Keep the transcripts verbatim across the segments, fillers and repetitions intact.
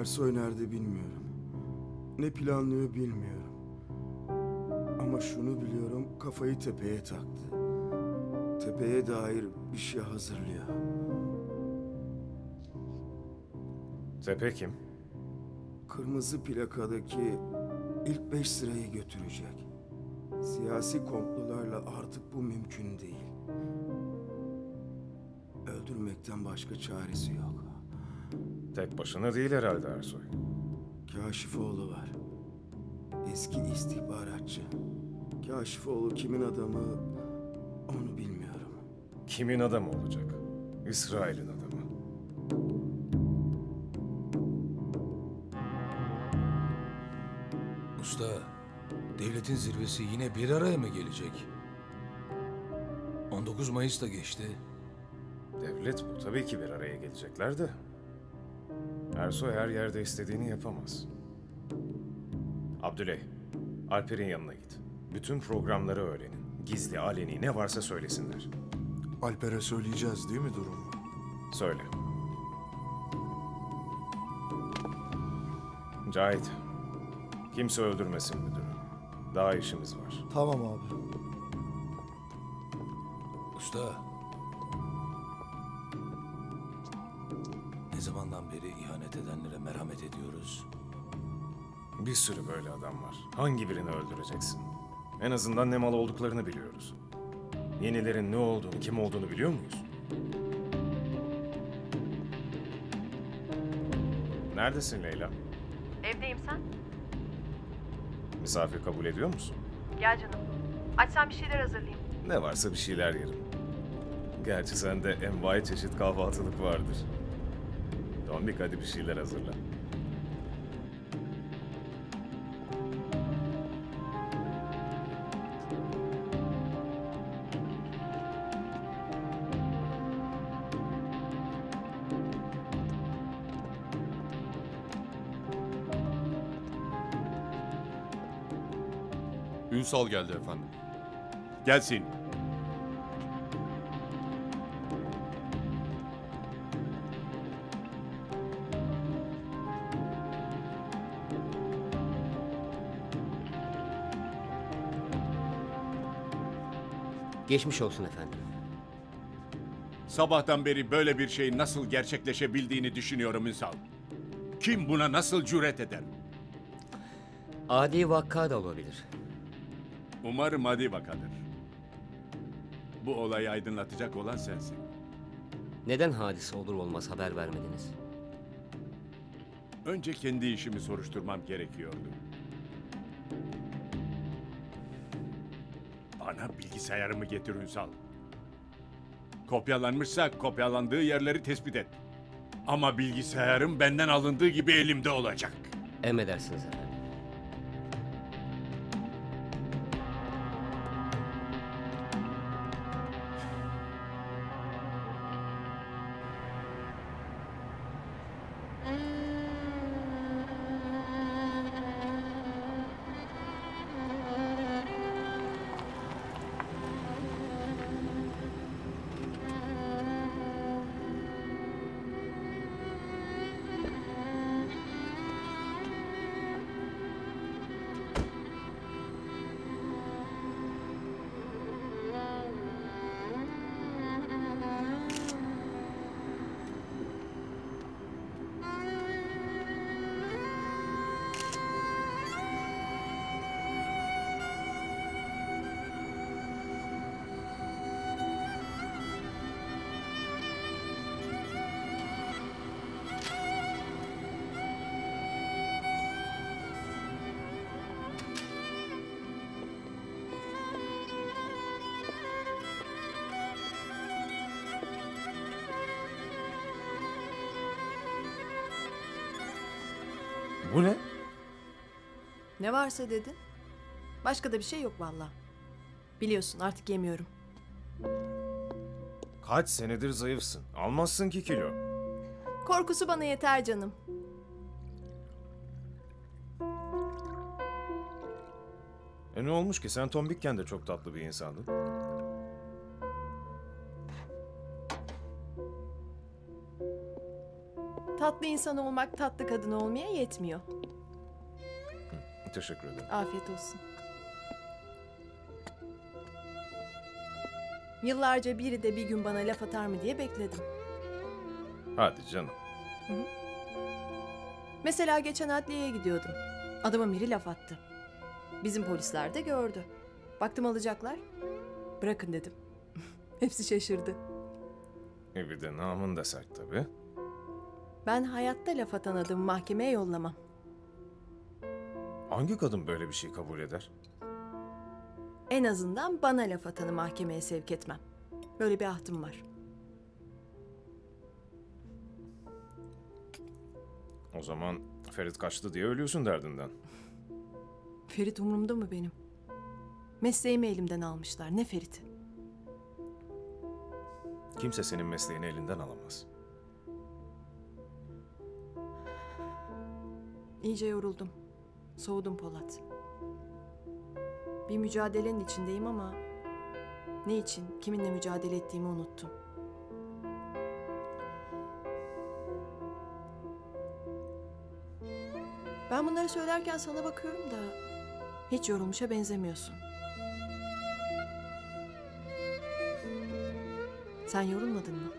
Ersoy nerede bilmiyorum. Ne planlıyor bilmiyorum. Ama şunu biliyorum, kafayı tepeye taktı. Tepeye dair bir şey hazırlıyor. Tepe kim? Kırmızı plakadaki ilk beş sırayı götürecek. Siyasi komplolarla artık bu mümkün değil. Öldürmekten başka çaresi yok. Tek başına değil herhalde Ersoy. Kaşifoğlu var. Eski istihbaratçı. Kaşifoğlu kimin adamı onu bilmiyorum. Kimin adamı olacak? İsrail'in adamı. Usta, devletin zirvesi yine bir araya mı gelecek? on dokuz Mayıs da geçti. Devlet bu. Tabii ki bir araya gelecekler de. Ersoy her yerde istediğini yapamaz. Abdülhey, Alper'in yanına git. Bütün programları öğrenin. Gizli, aleni ne varsa söylesinler. Alper'e söyleyeceğiz değil mi durumu? Söyle. Cahit, kimse öldürmesin müdürü. Daha işimiz var. Tamam abi. Usta. Ne zamandan beri ihanet edenlere merhamet ediyoruz? Bir sürü böyle adam var. Hangi birini öldüreceksin? En azından ne mal olduklarını biliyoruz. Yenilerin ne olduğunu, kim olduğunu biliyor muyuz? Neredesin Leyla? Evdeyim, sen? Misafir kabul ediyor musun? Gel canım. Açsan bir şeyler hazırlayayım. Ne varsa bir şeyler yerim. Gerçi sende envai çeşit kahvaltılık vardır. Tombik, hadi bir şeyler hazırla. Ünsal geldi efendim. Gelsin. Geçmiş olsun efendim. Sabahtan beri böyle bir şeyin nasıl gerçekleşebildiğini düşünüyorum Ünsal. Kim buna nasıl cüret eder? Adi vaka da olabilir. Umarım adi vakadır. Bu olayı aydınlatacak olan sensin. Neden hadise olur olmaz haber vermediniz? Önce kendi işimi soruşturmam gerekiyordu. Bana bilgisayarımı getir Ünsal. Kopyalanmışsa kopyalandığı yerleri tespit et. Ama bilgisayarım benden alındığı gibi elimde olacak. Emredersiniz efendim. Bu ne? Ne varsa dedin. Başka da bir şey yok vallahi. Biliyorsun artık yemiyorum. Kaç senedir zayıfsın. Almazsın ki kilo. Korkusu bana yeter canım. E ne olmuş ki? Sen tombikken de çok tatlı bir insandın. Tatlı insan olmak tatlı kadın olmaya yetmiyor. Hı, teşekkür ederim. Afiyet olsun. Yıllarca biri de bir gün bana laf atar mı diye bekledim. Hadi canım. Hı hı. Mesela geçen adliyeye gidiyordum. Adama biri laf attı. Bizim polisler de gördü. Baktım alacaklar. Bırakın dedim. Hepsi şaşırdı. E bir de namın da sert tabii. Ben hayatta laf atan adamı mahkemeye yollamam. Hangi kadın böyle bir şey kabul eder? En azından bana laf atanı mahkemeye sevk etmem. Böyle bir ahtım var. O zaman Ferit kaçtı diye ölüyorsun derdinden. Ferit umurumda mı benim? Mesleğimi elimden almışlar. Ne Ferit'i? Kimse senin mesleğini elinden alamaz. İyice yoruldum. Soğudum Polat. Bir mücadelenin içindeyim ama ne için, kiminle mücadele ettiğimi unuttum. Ben bunları söylerken sana bakıyorum da hiç yorulmuşa benzemiyorsun. Sen yorulmadın mı?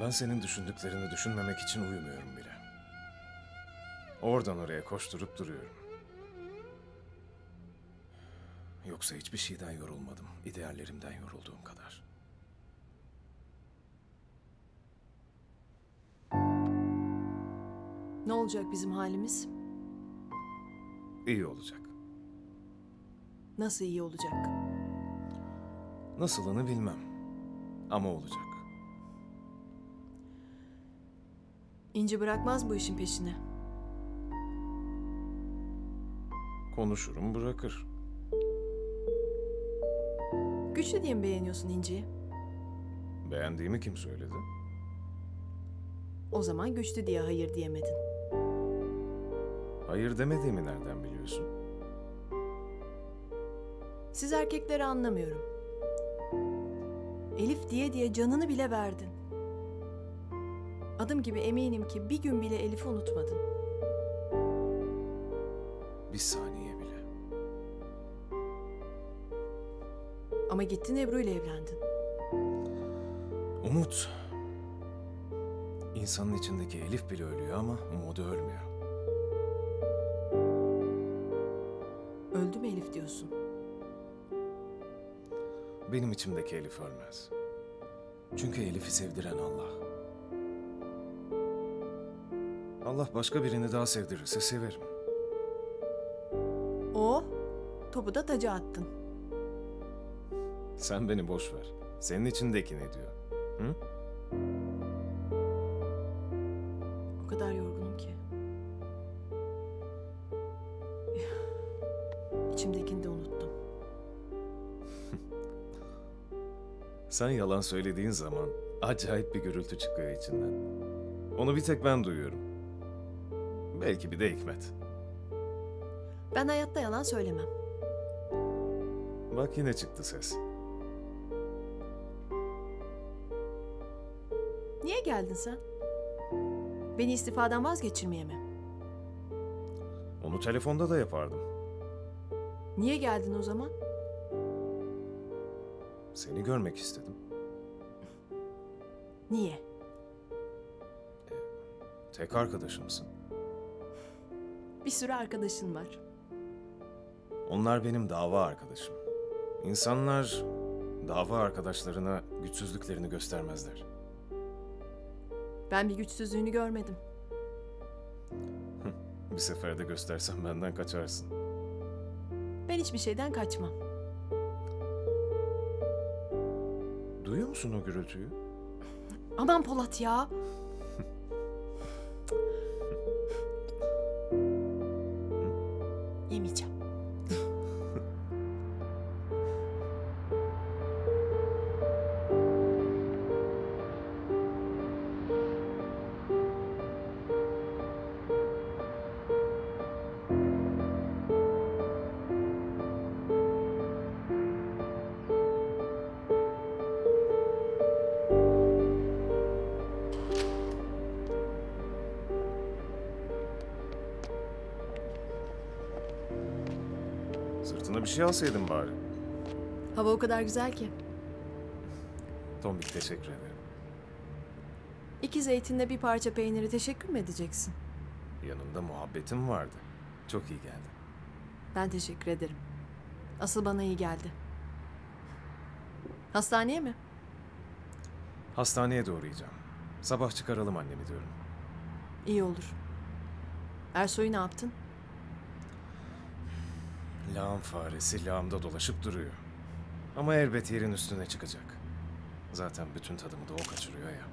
Ben senin düşündüklerini düşünmemek için uyumuyorum bile. Oradan oraya koşturup duruyorum. Yoksa hiçbir şeyden yorulmadım. İdeallerimden yorulduğum kadar. Ne olacak bizim halimiz? İyi olacak. Nasıl iyi olacak? Nasılını bilmem. Ama olacak. İnci bırakmaz bu işin peşini. Konuşurum bırakır. Güçlü diye mi beğeniyorsun İnci'yi? Beğendiğimi kim söyledi? O zaman güçlü diye hayır diyemedin. Hayır demediğimi nereden biliyorsun? Siz erkekleri anlamıyorum. Elif diye diye canını bile verdin. Adım gibi eminim ki bir gün bile Elif'i unutmadın. Bir saniye bile. Ama gittin Ebru ile evlendin. Umut. İnsanın içindeki Elif bile ölüyor ama umudu ölmüyor. Öldü mü Elif diyorsun? Benim içimdeki Elif ölmez. Çünkü Elif'i sevdiren Allah. Allah başka birini daha sevdirirse severim. O, topu da taca attın. Sen beni boş ver. Senin içindeki ne diyor? Hı? O kadar yorgunum ki. İçimdekini de unuttum. Sen yalan söylediğin zaman acayip bir gürültü çıkıyor içinden. Onu bir tek ben duyuyorum. Belki bir de Hikmet. Ben hayatta yalan söylemem. Bak yine çıktı ses. Niye geldin sen? Beni istifadan vazgeçirmeye mi? Onu telefonda da yapardım. Niye geldin o zaman? Seni görmek istedim. Niye? Ee, tek arkadaşımsın. Bir sürü arkadaşın var. Onlar benim dava arkadaşım. İnsanlar dava arkadaşlarına güçsüzlüklerini göstermezler. Ben bir güçsüzlüğünü görmedim. Bir seferde göstersen benden kaçarsın. Ben hiçbir şeyden kaçmam. Duyuyor musun o gürültüyü? Aman Polat ya! Yemeyeceğim. Sırtına bir şey alsaydın bari. Hava o kadar güzel ki. Tombik, teşekkür ederim. İki zeytinle bir parça peyniri teşekkür mü edeceksin? Yanımda muhabbetim vardı. Çok iyi geldi. Ben teşekkür ederim. Asıl bana iyi geldi. Hastaneye mi? Hastaneye doğrayacağım. Sabah çıkaralım annemi diyorum. İyi olur. Ersoy'u ne yaptın? Lağım faresi lağımda dolaşıp duruyor. Ama elbet yerin üstüne çıkacak. Zaten bütün tadımı da o kaçırıyor ya.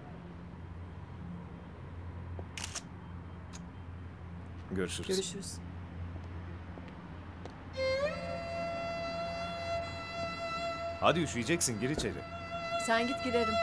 Görüşürüz. Görüşürüz. Hadi üşüyeceksin, gir içeri. Sen git, girerim.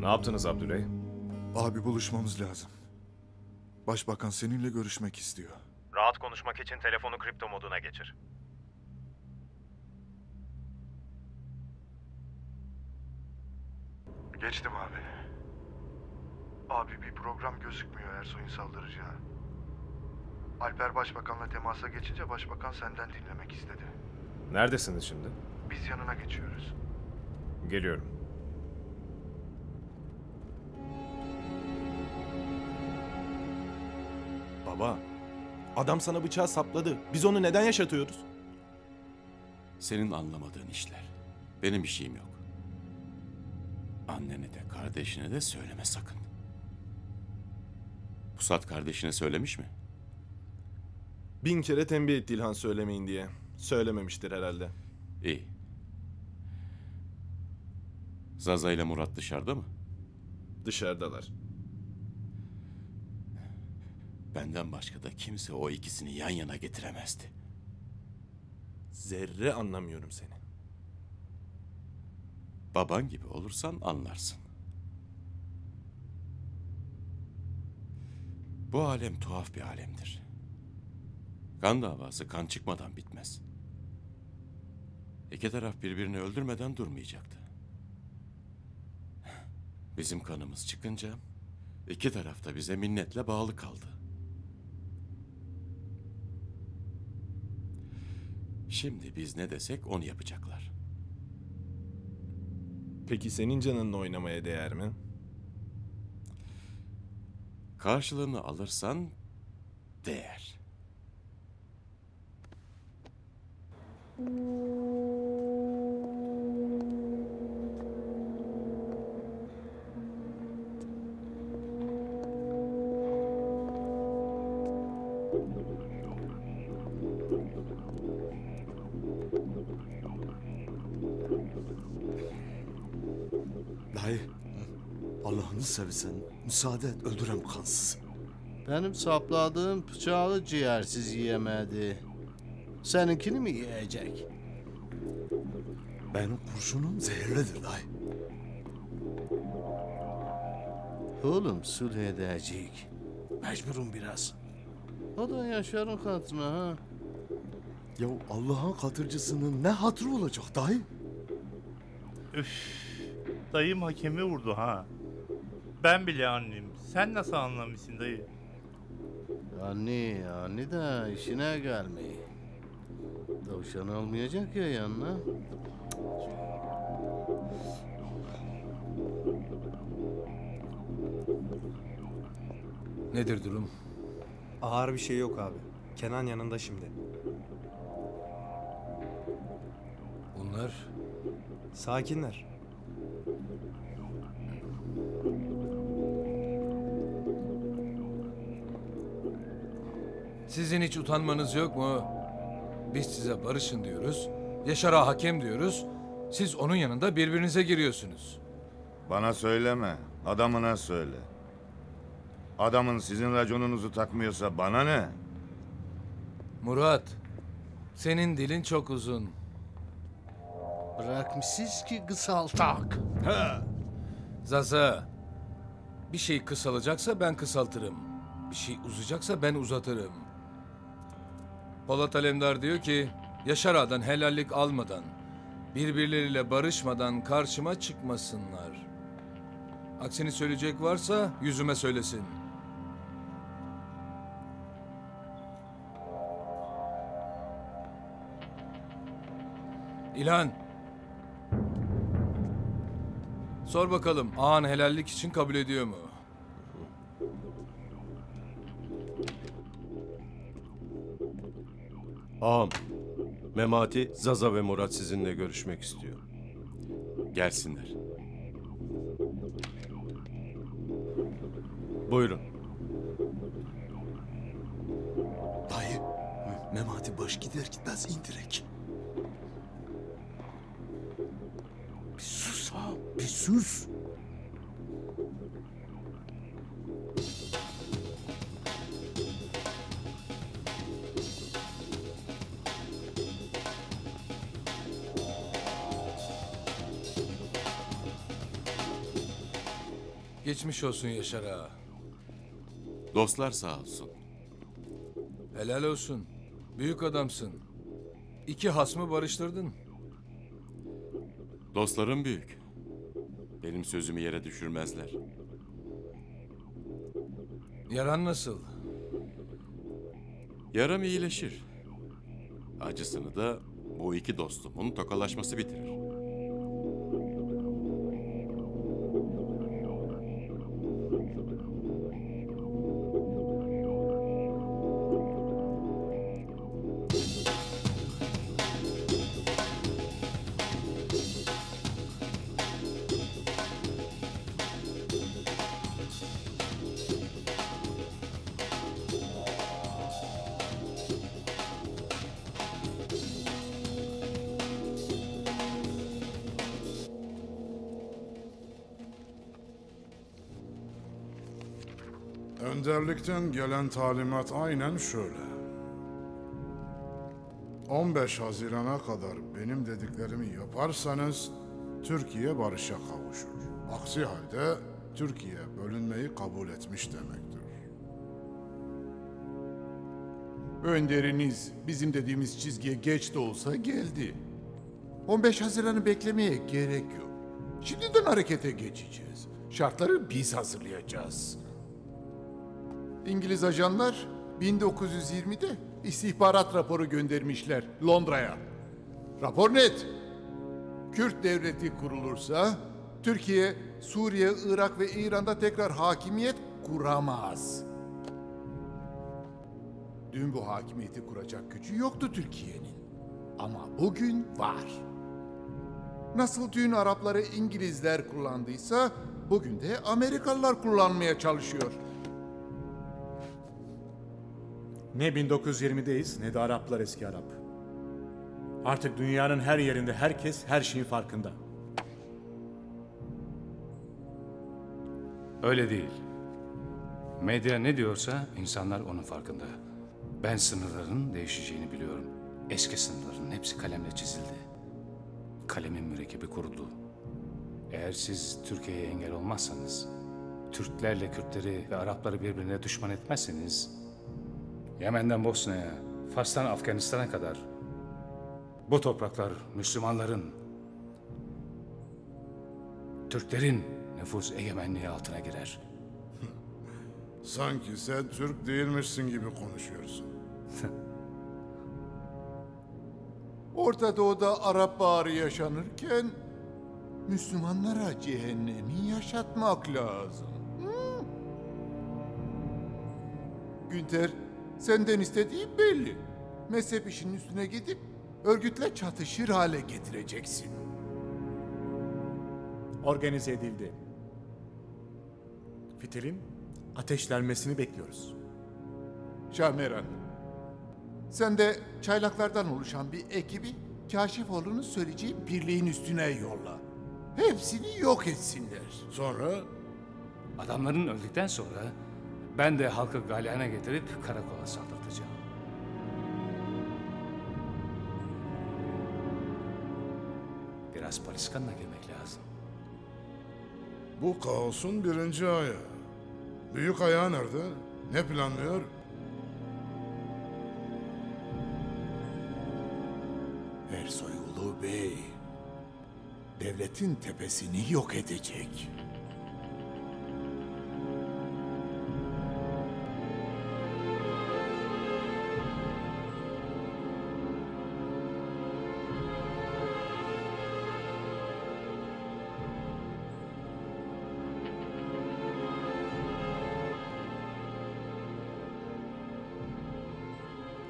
Ne yaptınız Abdülhey? Abi, buluşmamız lazım. Başbakan seninle görüşmek istiyor. Rahat konuşmak için telefonu kripto moduna geçir. Geçtim abi. Abi, bir program gözükmüyor Ersoy'un saldıracağı. Alper Başbakan'la temasa geçince Başbakan senden dinlemek istedi. Neredesiniz şimdi? Biz yanına geçiyoruz. Geliyorum. Baba, adam sana bıçağı sapladı. Biz onu neden yaşatıyoruz? Senin anlamadığın işler. Benim bir şeyim yok. Annene de kardeşine de söyleme sakın. Pusat kardeşine söylemiş mi? Bin kere tembih etti İlhan söylemeyin diye. Söylememiştir herhalde. İyi. Zaza ile Murat dışarıda mı? Dışarıdalar. Benden başka da kimse o ikisini yan yana getiremezdi. Zerre anlamıyorum seni. Baban gibi olursan anlarsın. Bu alem tuhaf bir alemdir. Kan davası kan çıkmadan bitmez. İki taraf birbirini öldürmeden durmayacaktı. Bizim kanımız çıkınca iki taraf da bize minnetle bağlı kaldı. Şimdi biz ne desek onu yapacaklar. Peki senin canınla oynamaya değer mi? Karşılığını alırsan değer. Seversen müsaade et, öldürem kansız. Benim sapladığım bıçağı ciğersiz yiyemedi. Seninkini mi yiyecek? Benim kurşunum zehirlidir dayı. Oğlum sulh edecek. Mecburum biraz. O da Yaşar'ın hatırına ha. Ya Allah'ın hatırcısının ne hatırı olacak dayı? Üf, dayım hakemi vurdu ha. Ben bile anlayayım. Sen nasıl anlamışsın dayı? Anne, anne de işine gelmeyi. Tavşan almayacak ya yanına. Nedir durum? Ağır bir şey yok abi. Kenan yanında şimdi. Bunlar? Sakinler. Sizin hiç utanmanız yok mu? Biz size barışın diyoruz, Yaşar Ağa hakem diyoruz. Siz onun yanında birbirinize giriyorsunuz. Bana söyleme, adamına söyle. Adamın sizin raconunuzu takmıyorsa bana ne? Murat, senin dilin çok uzun. Bırakmışsınız ki kısaltak. Ha. Zaza, bir şey kısalacaksa ben kısaltırım. Bir şey uzayacaksa ben uzatırım. Polat Alemdar diyor ki, Yaşar Ağa'dan helallik almadan, birbirleriyle barışmadan karşıma çıkmasınlar. Aksini söyleyecek varsa yüzüme söylesin. İlhan. Sor bakalım ağan helallik için kabul ediyor mu? Ağam, Memati, Zaza ve Murat sizinle görüşmek istiyor. Gelsinler. Buyurun. Dayı, Memati baş gider gitmez indirek. Bir sus ha, bir sus. Geçmiş olsun Yaşar Ağa. Dostlar sağ olsun. Helal olsun. Büyük adamsın. İki hasmı barıştırdın. Dostlarım büyük. Benim sözümü yere düşürmezler. Yaran nasıl? Yaram iyileşir. Acısını da bu iki dostumun tokalaşması bitirir. Önderlikten gelen talimat aynen şöyle. on beş Haziran'a kadar benim dediklerimi yaparsanız Türkiye barışa kavuşur. Aksi halde Türkiye bölünmeyi kabul etmiş demektir. Önderiniz bizim dediğimiz çizgiye geç de olsa geldi. on beş Haziran'ı beklemeye gerek yok. Şimdiden harekete geçeceğiz. Şartları biz hazırlayacağız. İngiliz ajanlar bin dokuz yüz yirmi'de istihbarat raporu göndermişler Londra'ya. Rapor net. Kürt devleti kurulursa Türkiye, Suriye, Irak ve İran'da tekrar hakimiyet kuramaz. Dün bu hakimiyeti kuracak gücü yoktu Türkiye'nin. Ama bugün var. Nasıl dün Arapları İngilizler kullandıysa bugün de Amerikalılar kullanmaya çalışıyor. Ne bin dokuz yüz yirmi'deyiz ne de Araplar eski Arap. Artık dünyanın her yerinde herkes her şeyin farkında. Öyle değil. Medya ne diyorsa insanlar onun farkında. Ben sınırların değişeceğini biliyorum. Eski sınırların hepsi kalemle çizildi. Kalemin mürekkebi kurudu. Eğer siz Türkiye'ye engel olmazsanız, Türklerle Kürtleri ve Arapları birbirine düşman etmezseniz, Yemen'den Bosna'ya, Fas'tan Afganistan'a kadar bu topraklar Müslümanların, Türklerin nüfus egemenliği altına girer. Sanki sen Türk değilmişsin gibi konuşuyorsun. Orta Doğu'da Arap Baharı yaşanırken Müslümanlara cehennemi yaşatmak lazım. Hı? Günter, senden istediği belli. Mezhep işinin üstüne gidip örgütle çatışır hale getireceksin. Organize edildi. Fitilin ateşlenmesini bekliyoruz. Şahmeran, sen de çaylaklardan oluşan bir ekibi Kaşifoğlu'nun söyleyeceği birliğin üstüne yolla. Hepsini yok etsinler. Sonra? Adamların öldükten sonra ben de halkı galeyana getirip karakola saldırtacağım. Biraz pariskanla girmek lazım. Bu kaosun birinci ayağı. Büyük ayağı nerede? Ne planlıyor? Ersoy Ulu Bey, devletin tepesini yok edecek.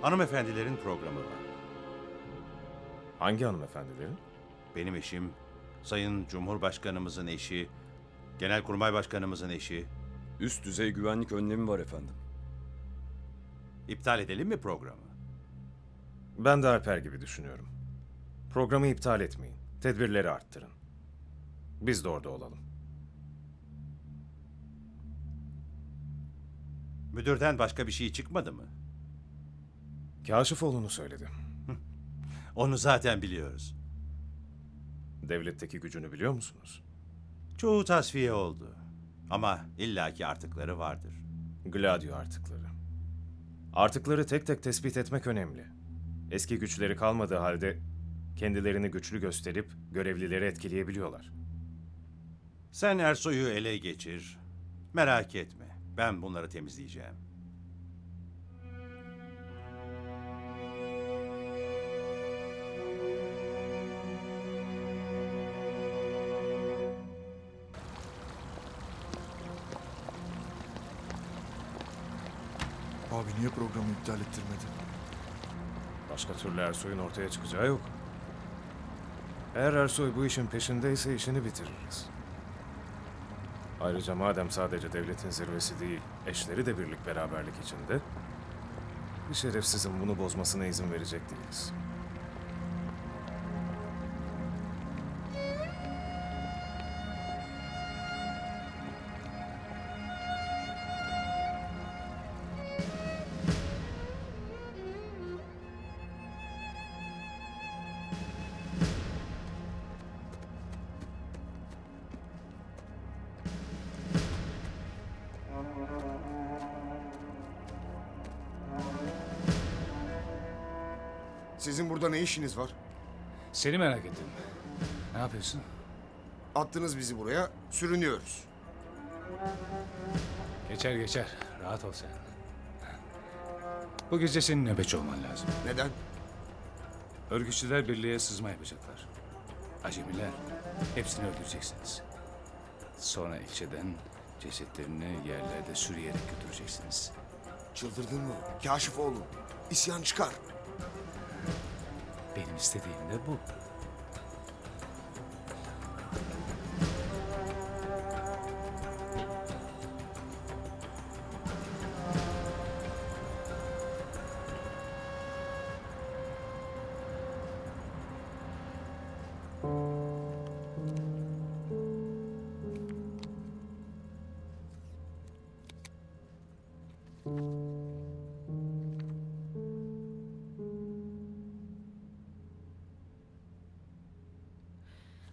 Hanımefendilerin programı var. Hangi hanımefendilerin? Benim eşim, Sayın Cumhurbaşkanımızın eşi, Genelkurmay Başkanımızın eşi. Üst düzey güvenlik önlemi var efendim. İptal edelim mi programı? Ben de Alper gibi düşünüyorum. Programı iptal etmeyin, tedbirleri arttırın. Biz de orada olalım. Müdürden başka bir şey çıkmadı mı? Kaşifoğlu'nu söyledi. Onu zaten biliyoruz. Devletteki gücünü biliyor musunuz? Çoğu tasfiye oldu. Ama illaki artıkları vardır. Gladio artıkları. Artıkları tek tek tespit etmek önemli. Eski güçleri kalmadığı halde kendilerini güçlü gösterip görevlileri etkileyebiliyorlar. Sen Ersoy'u ele geçir. Merak etme. Ben bunları temizleyeceğim. Abi niye programı iptal ettirmedin? Başka türlü Ersoy'un ortaya çıkacağı yok. Eğer Ersoy bu işin peşindeyse işini bitiririz. Ayrıca madem sadece devletin zirvesi değil, eşleri de birlik beraberlik içinde, bir şerefsizin bunu bozmasına izin verecek değiliz. Sizin burada ne işiniz var? Seni merak ettim. Ne yapıyorsun? Attınız bizi buraya, sürünüyoruz. Geçer geçer, rahat ol sen. Bu gece senin nöbetçi olman lazım. Neden? Örgütçüler birliğe sızma yapacaklar. Acemiler, hepsini öldüreceksiniz. Sonra ilçeden cesetlerini yerlerde sürüyerek götüreceksiniz. Çıldırdın mı? Kaşifoğlu, isyan çıkar. Benim istediğim de bu.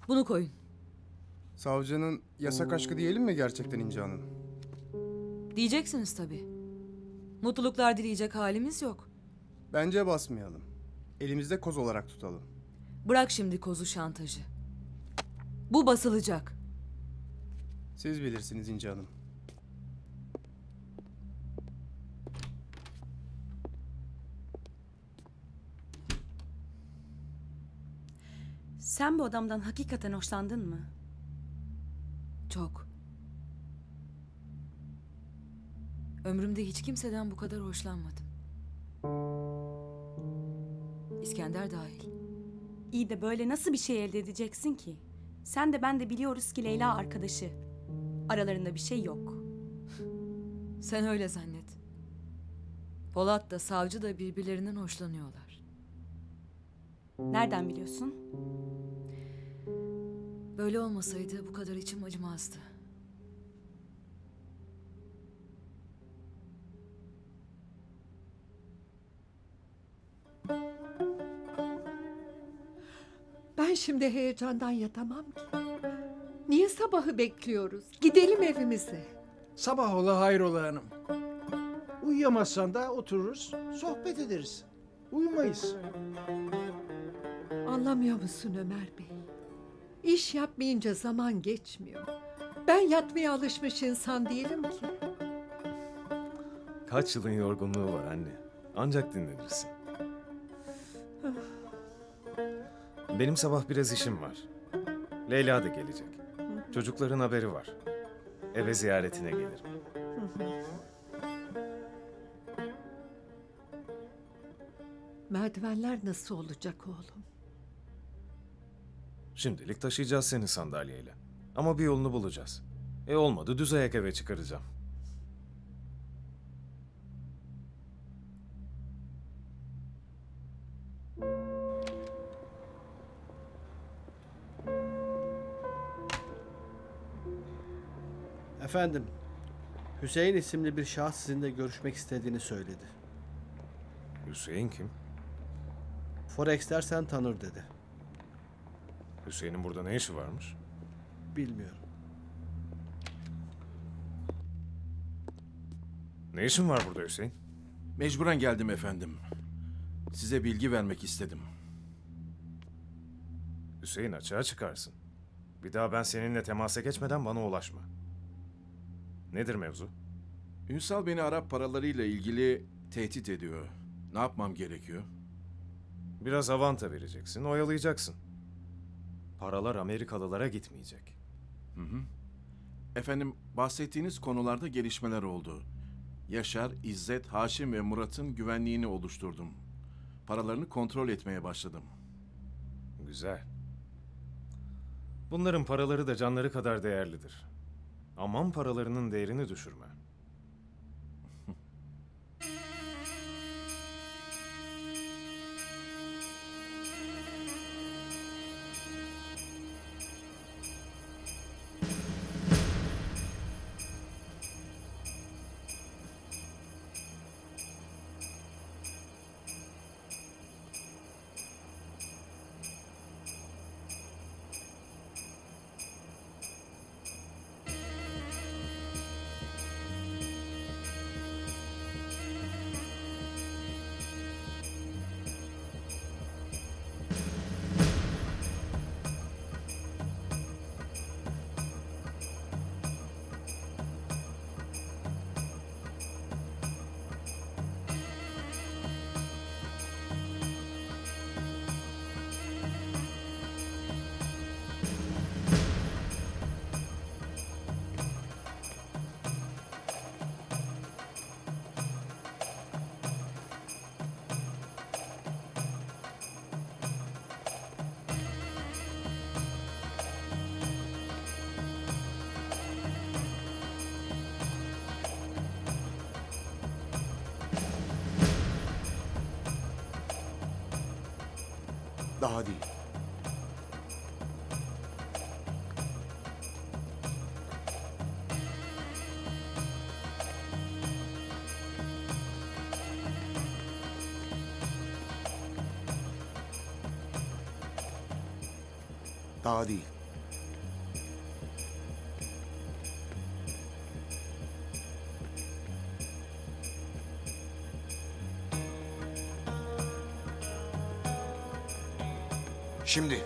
Bunu koyun. Savcının yasak aşkı diyelim mi gerçekten İnci Hanım? Diyeceksiniz tabii. Mutluluklar dileyecek halimiz yok. Bence basmayalım. Elimizde koz olarak tutalım. Bırak şimdi kozu şantajı. Bu basılacak. Siz bilirsiniz İnci Hanım. Sen bu adamdan hakikaten hoşlandın mı? Çok. Ömrümde hiç kimseden bu kadar hoşlanmadım. İskender dahil. İyi de böyle nasıl bir şey elde edeceksin ki? Sen de ben de biliyoruz ki Leyla arkadaşı. Aralarında bir şey yok. Sen öyle zannet. Polat da savcı da birbirlerinden hoşlanıyorlar. Nereden biliyorsun? Böyle olmasaydı bu kadar içim acımazdı. Ben şimdi heyecandan yatamam ki. Niye sabahı bekliyoruz? Gidelim evimize. Sabah ola hayrola hanım. Uyuyamazsan da otururuz, sohbet ederiz. Uyumayız. Anlamıyor musun Ömer Bey? İş yapmayınca zaman geçmiyor. Ben yatmaya alışmış insan değilim ki. Kaç yılın yorgunluğu var anne. Ancak dinlenirsin. Benim sabah biraz işim var. Leyla da gelecek. Çocukların haberi var. Eve ziyaretine gelirim. Merdivenler nasıl olacak oğlum? Şimdilik taşıyacağız seni sandalyeyle. Ama bir yolunu bulacağız. E olmadı düz ayak eve çıkaracağım. Efendim, Hüseyin isimli bir şahıs sizinle görüşmek istediğini söyledi. Hüseyin kim? Forex dersen tanır dedi. Hüseyin'in burada ne işi varmış? Bilmiyorum. Ne işin var burada Hüseyin? Mecburen geldim efendim. Size bilgi vermek istedim. Hüseyin açığa çıkarsın. Bir daha ben seninle temasa geçmeden bana ulaşma. Nedir mevzu? Ünsal beni Arap paralarıyla ilgili tehdit ediyor. Ne yapmam gerekiyor? Biraz avanta vereceksin, oyalayacaksın. Paralar Amerikalılara gitmeyecek. Hı hı. Efendim, bahsettiğiniz konularda gelişmeler oldu. Yaşar, İzzet, Haşim ve Murat'ın güvenliğini oluşturdum. Paralarını kontrol etmeye başladım. Güzel. Bunların paraları da canları kadar değerlidir. Aman paralarının değerini düşürme. Daha değil. Daha değil. Şimdi.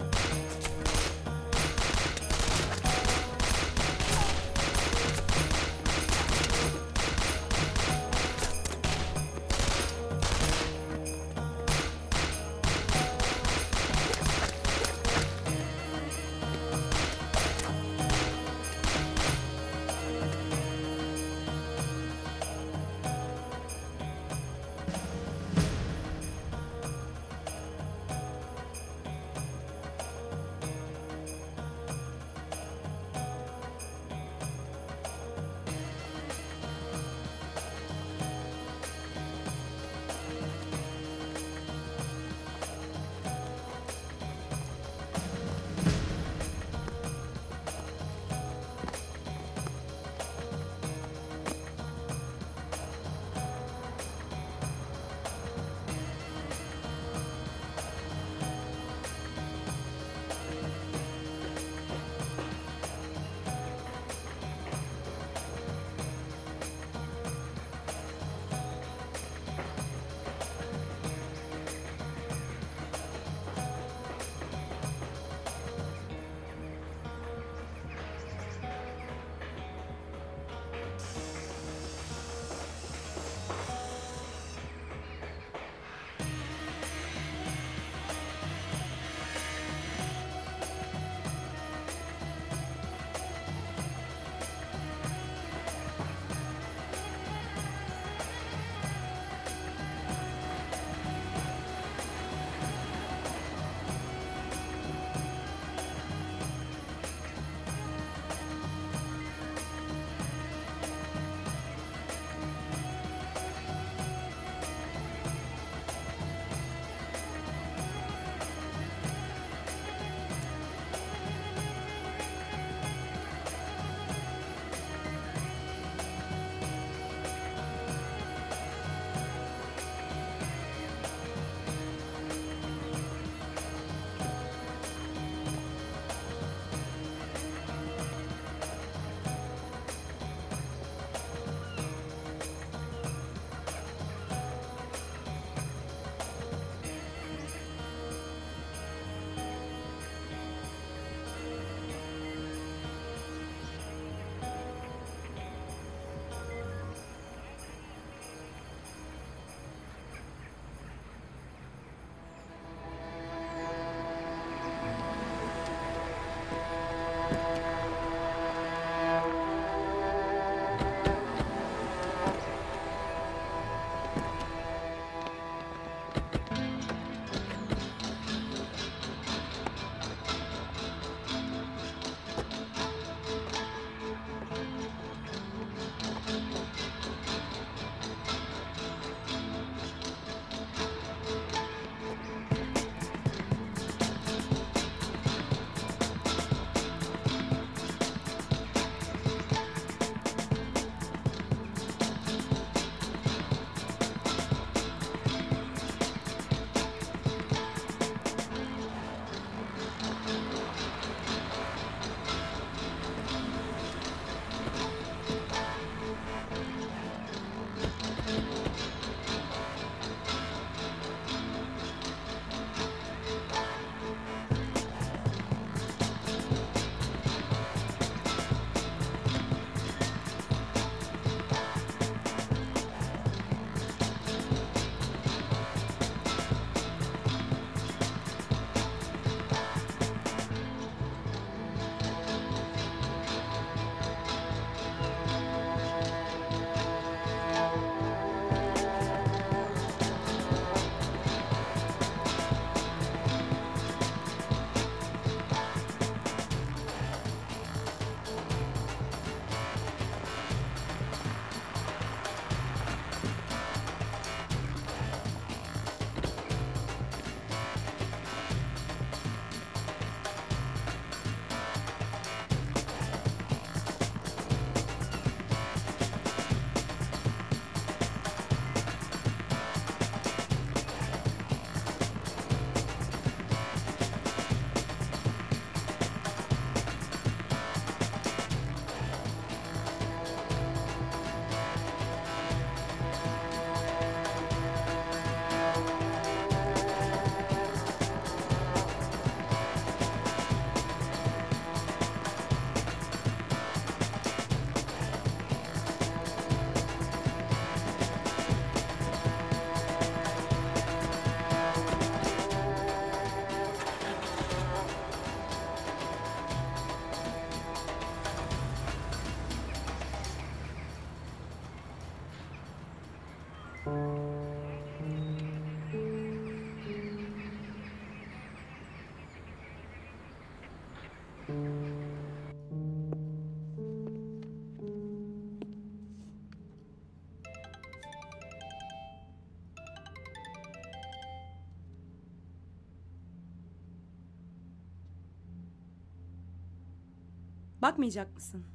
Bakmayacak mısın?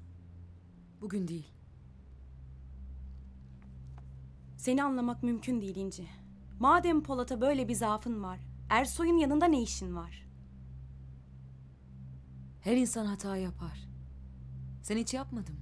Bugün değil. Seni anlamak mümkün değil İnci. Madem Polat'a böyle bir zaafın var, Ersoy'un yanında ne işin var? Her insan hata yapar. Sen hiç yapmadın mı?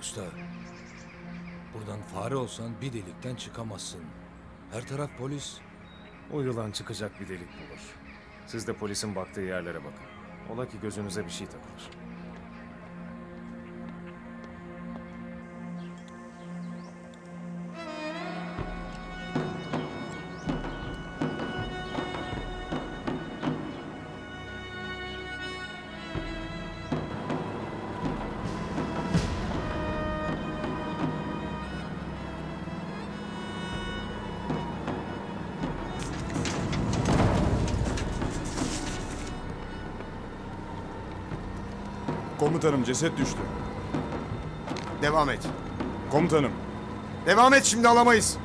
Usta, buradan fare olsan bir delikten çıkamazsın. Her taraf polis. O yılan çıkacak bir delik bulur. Siz de polisin baktığı yerlere bakın. Ola ki gözünüze bir şey takılır. Komutanım, ceset düştü. Devam et. Komutanım. Devam et, şimdi alamayız.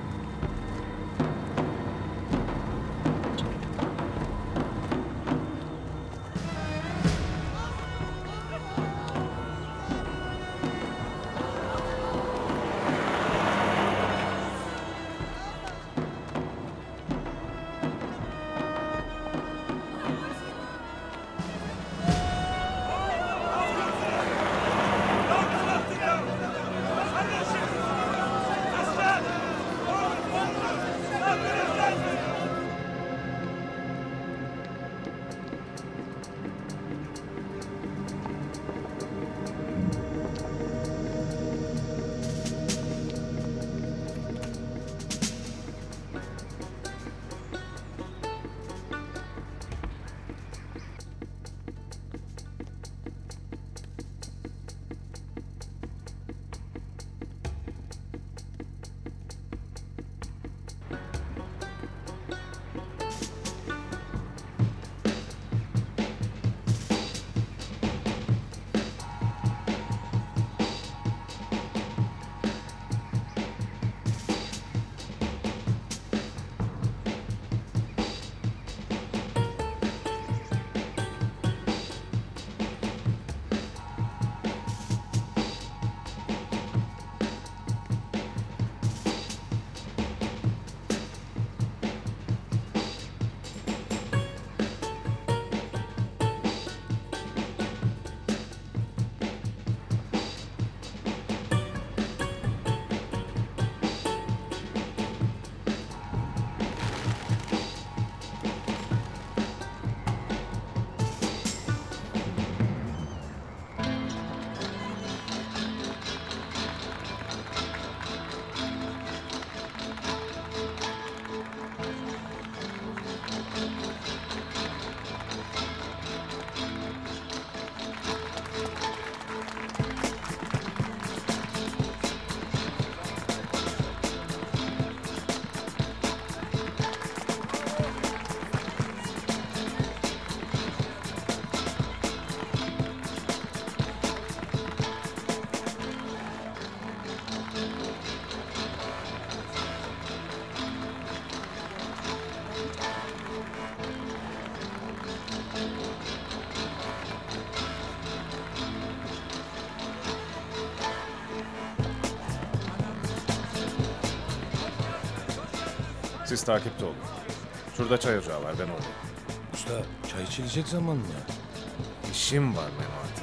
Siz takipte olun. Şurada çay ocağı var, ben oradayım. Usta, çay içilecek zaman mı? İşim var Memati.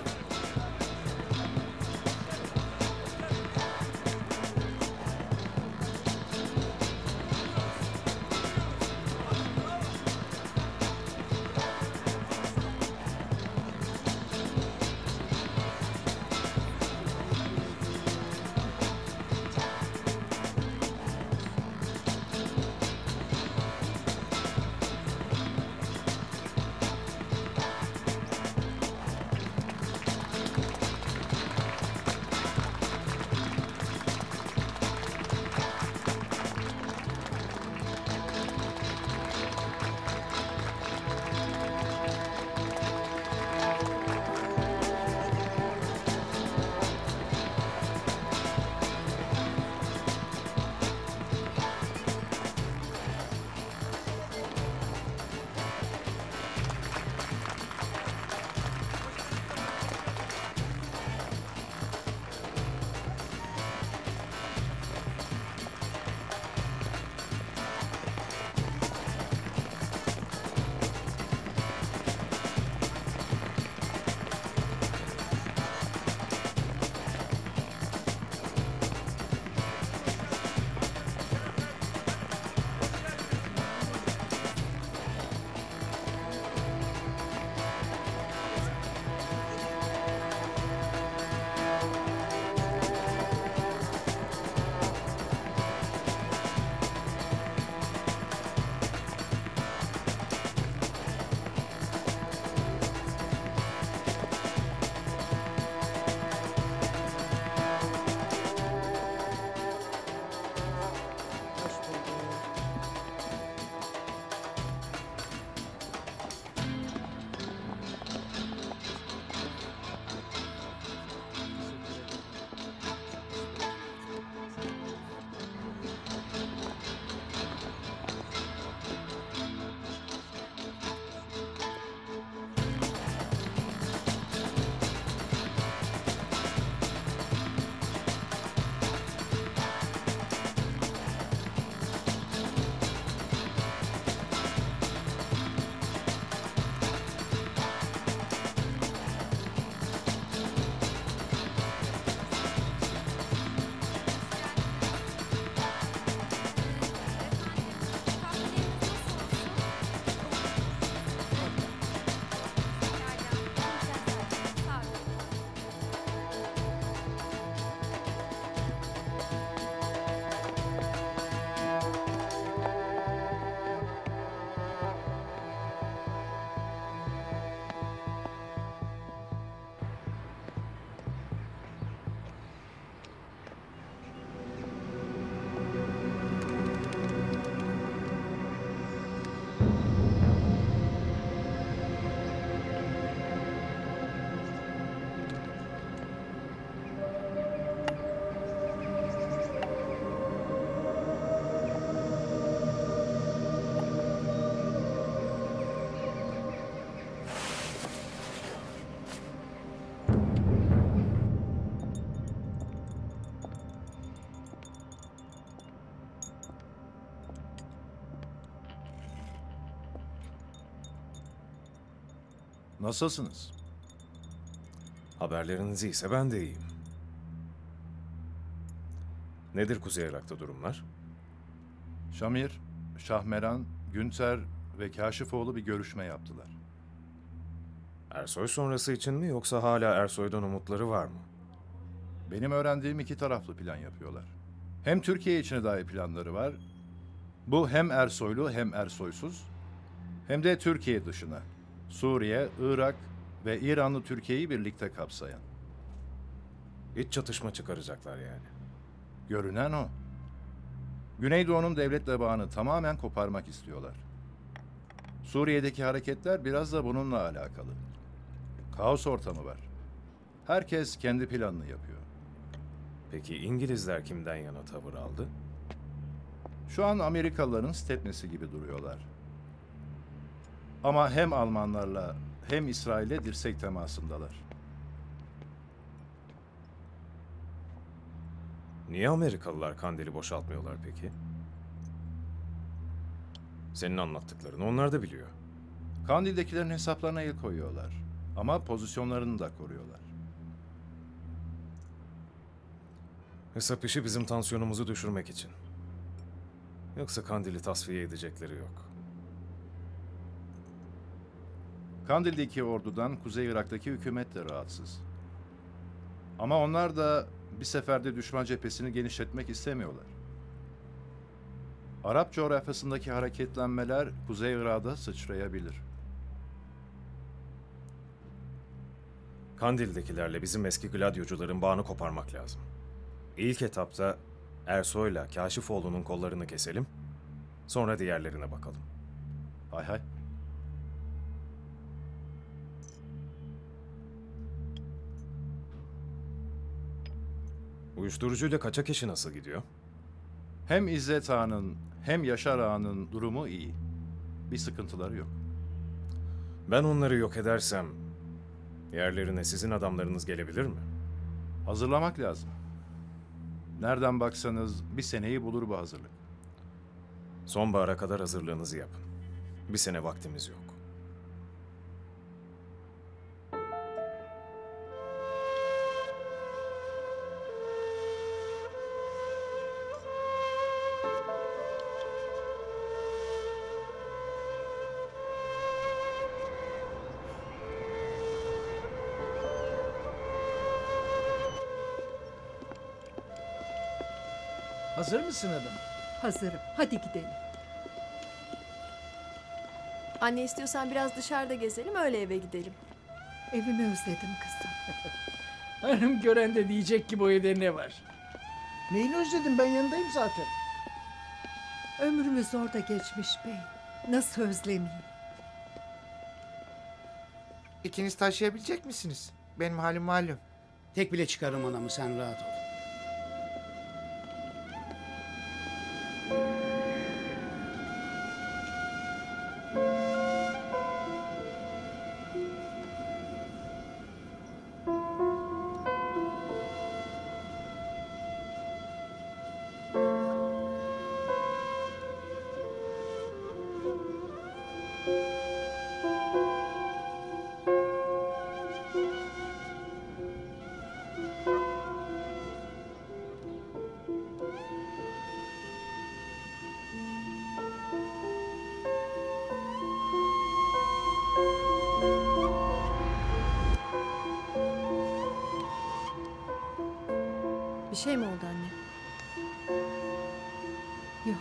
Nasılsınız? Haberleriniz iyiyse ben de iyiyim. Nedir Kuzey Irak'ta durumlar? Şamir, Şahmeran, Günser ve Kaşifoğlu bir görüşme yaptılar. Ersoy sonrası için mi yoksa hala Ersoy'dan umutları var mı? Benim öğrendiğim iki taraflı plan yapıyorlar. Hem Türkiye içine dair planları var. Bu hem Ersoylu hem Ersoysuz. Hem de Türkiye dışına. Suriye, Irak ve İranlı Türkiye'yi birlikte kapsayan. İç çatışma çıkaracaklar yani. Görünen o. Güneydoğu'nun devletle bağını tamamen koparmak istiyorlar. Suriye'deki hareketler biraz da bununla alakalı. Kaos ortamı var. Herkes kendi planını yapıyor. Peki İngilizler kimden yana tavır aldı? Şu an Amerikalıların stepnesi gibi duruyorlar. Ama hem Almanlarla hem İsrail'le dirsek temasındalar. Niye Amerikalılar Kandil'i boşaltmıyorlar peki? Senin anlattıklarını onlar da biliyor. Kandil'dekilerin hesaplarına el koyuyorlar. Ama pozisyonlarını da koruyorlar. Hesap işi bizim tansiyonumuzu düşürmek için. Yoksa Kandil'i tasfiye edecekleri yok. Kandil'deki ordudan Kuzey Irak'taki hükümet de rahatsız. Ama onlar da bir seferde düşman cephesini genişletmek istemiyorlar. Arap coğrafyasındaki hareketlenmeler Kuzey Irak'ta sıçrayabilir. Kandil'dekilerle bizim eski Gladiocuların bağını koparmak lazım. İlk etapta Ersoy'la Kaşifoğlu'nun kollarını keselim, sonra diğerlerine bakalım. Hay hay. Uyuşturucuyla kaçak işi nasıl gidiyor? Hem İzzet Ağa'nın hem Yaşar Ağa'nın durumu iyi. Bir sıkıntıları yok. Ben onları yok edersem yerlerine sizin adamlarınız gelebilir mi? Hazırlamak lazım. Nereden baksanız bir seneyi bulur bu hazırlık. Sonbahara kadar hazırlığınızı yapın. Bir sene vaktimiz yok. Hazır mısın adam? Hazırım. Hadi gidelim. Anne istiyorsan biraz dışarıda gezelim, öyle eve gidelim. Evimi özledim kızım. Hanım gören de diyecek ki bu evde ne var? Neyini özledim? Ben yanındayım zaten. Ömrümüz orada geçmiş bey. Nasıl özlemeyeyim? İkiniz taşıyabilecek misiniz? Benim halim malum. Tek bile çıkarım anamı, sen rahat ol. Bir şey mi oldu anne? Yok.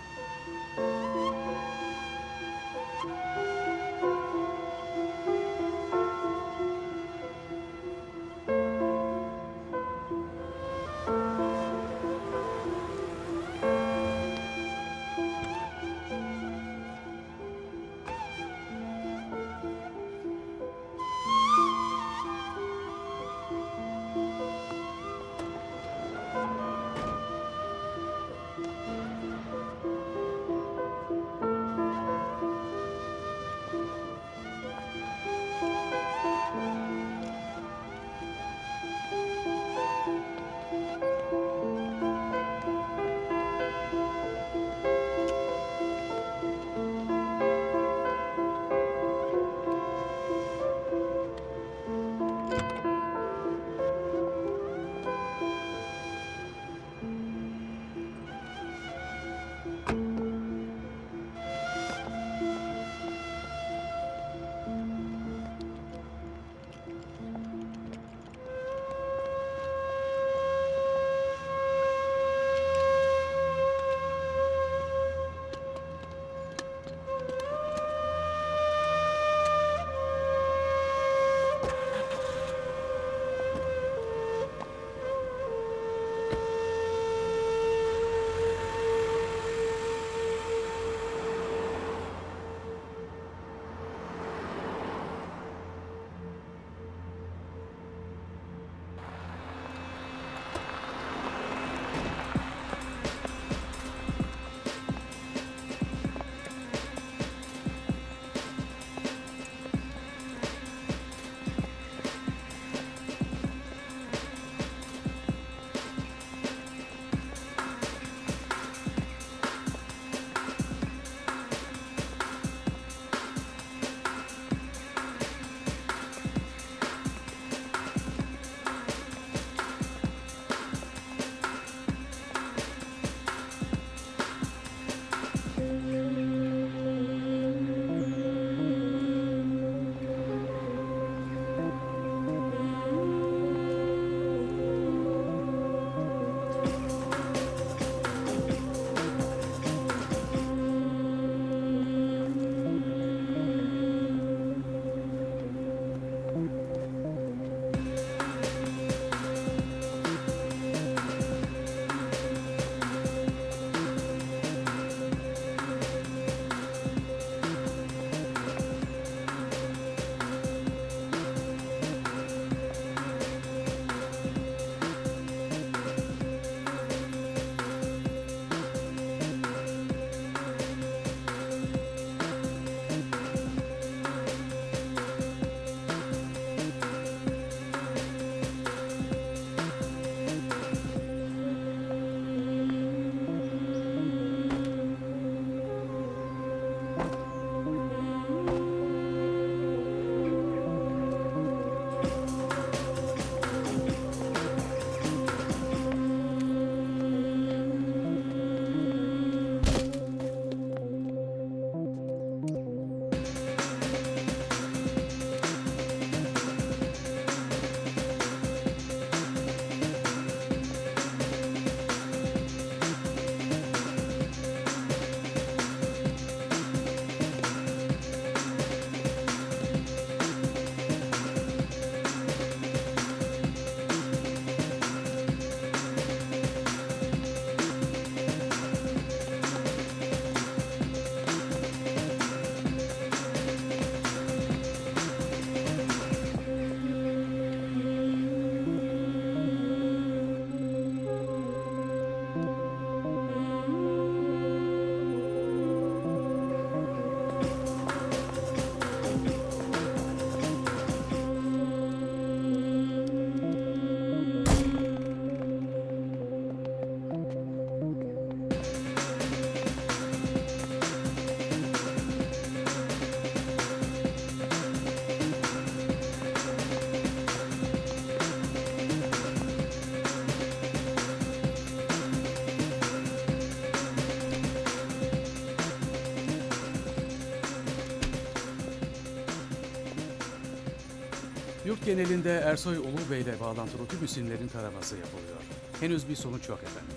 Yurt genelinde Ersoy Umut Bey ile bağlantılı tüm isimlerin taraması yapılıyor. Henüz bir sonuç yok efendim.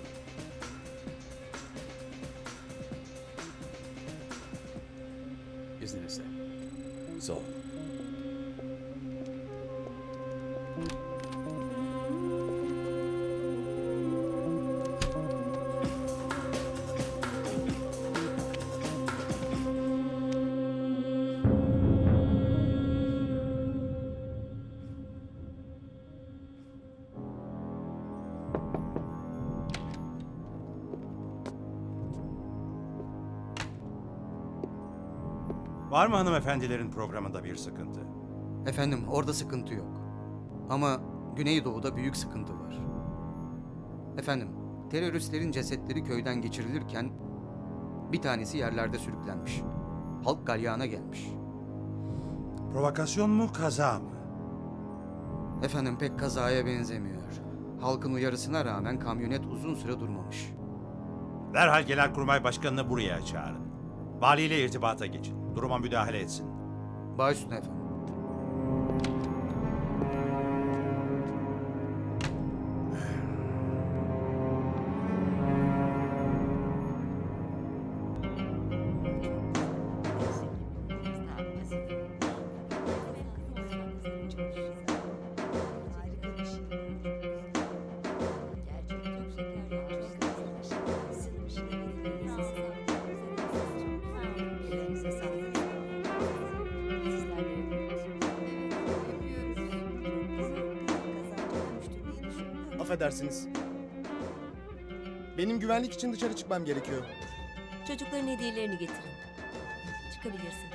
İzninizle. Sağ olun. Var mı hanımefendilerin programında bir sıkıntı? Efendim, orada sıkıntı yok. Ama Güneydoğu'da büyük sıkıntı var. Efendim, teröristlerin cesetleri köyden geçirilirken bir tanesi yerlerde sürüklenmiş. Halk galyana gelmiş. Provokasyon mu, kaza mı? Efendim, pek kazaya benzemiyor. Halkın uyarısına rağmen kamyonet uzun süre durmamış. Derhal Genelkurmay Başkanı'nı buraya çağırın. Valiyle irtibata geçin. Duruma müdahale etsin. Baş üstüne efendim. Affedersiniz. Benim güvenlik için dışarı çıkmam gerekiyor. Çocukların hediyelerini getirin. Çıkabilirsin.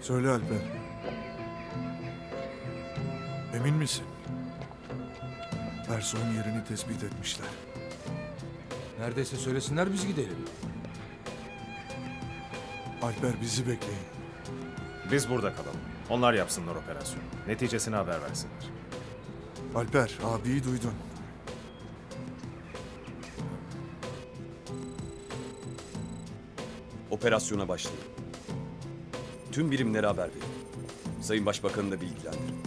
Söyle Alper. Emin misin? Ersoy'un yerini tespit etmişler. Neredeyse söylesinler biz gidelim. Alper bizi bekleyin. Biz burada kalalım. Onlar yapsınlar operasyonu. Neticesini haber versinler. Alper, abiyi duydun. Operasyona başlayın. Tüm birimlere haber verin. Sayın Başbakan'ı da bilgilendirin.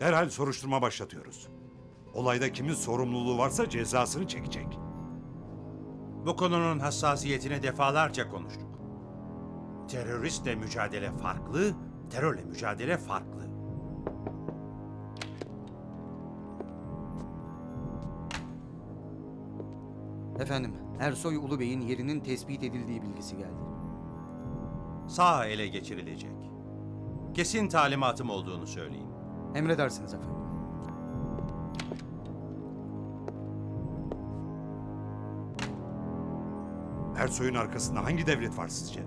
Derhal soruşturma başlatıyoruz. Olayda kimin sorumluluğu varsa cezasını çekecek. Bu konunun hassasiyetine defalarca konuştuk. Teröristle mücadele farklı, terörle mücadele farklı. Efendim, Ersoy Ulubey'in yerinin tespit edildiği bilgisi geldi. Sağ ele geçirilecek. Kesin talimatım olduğunu söyleyin. Emredersiniz efendim. Ersoy'un arkasında hangi devlet var sizce?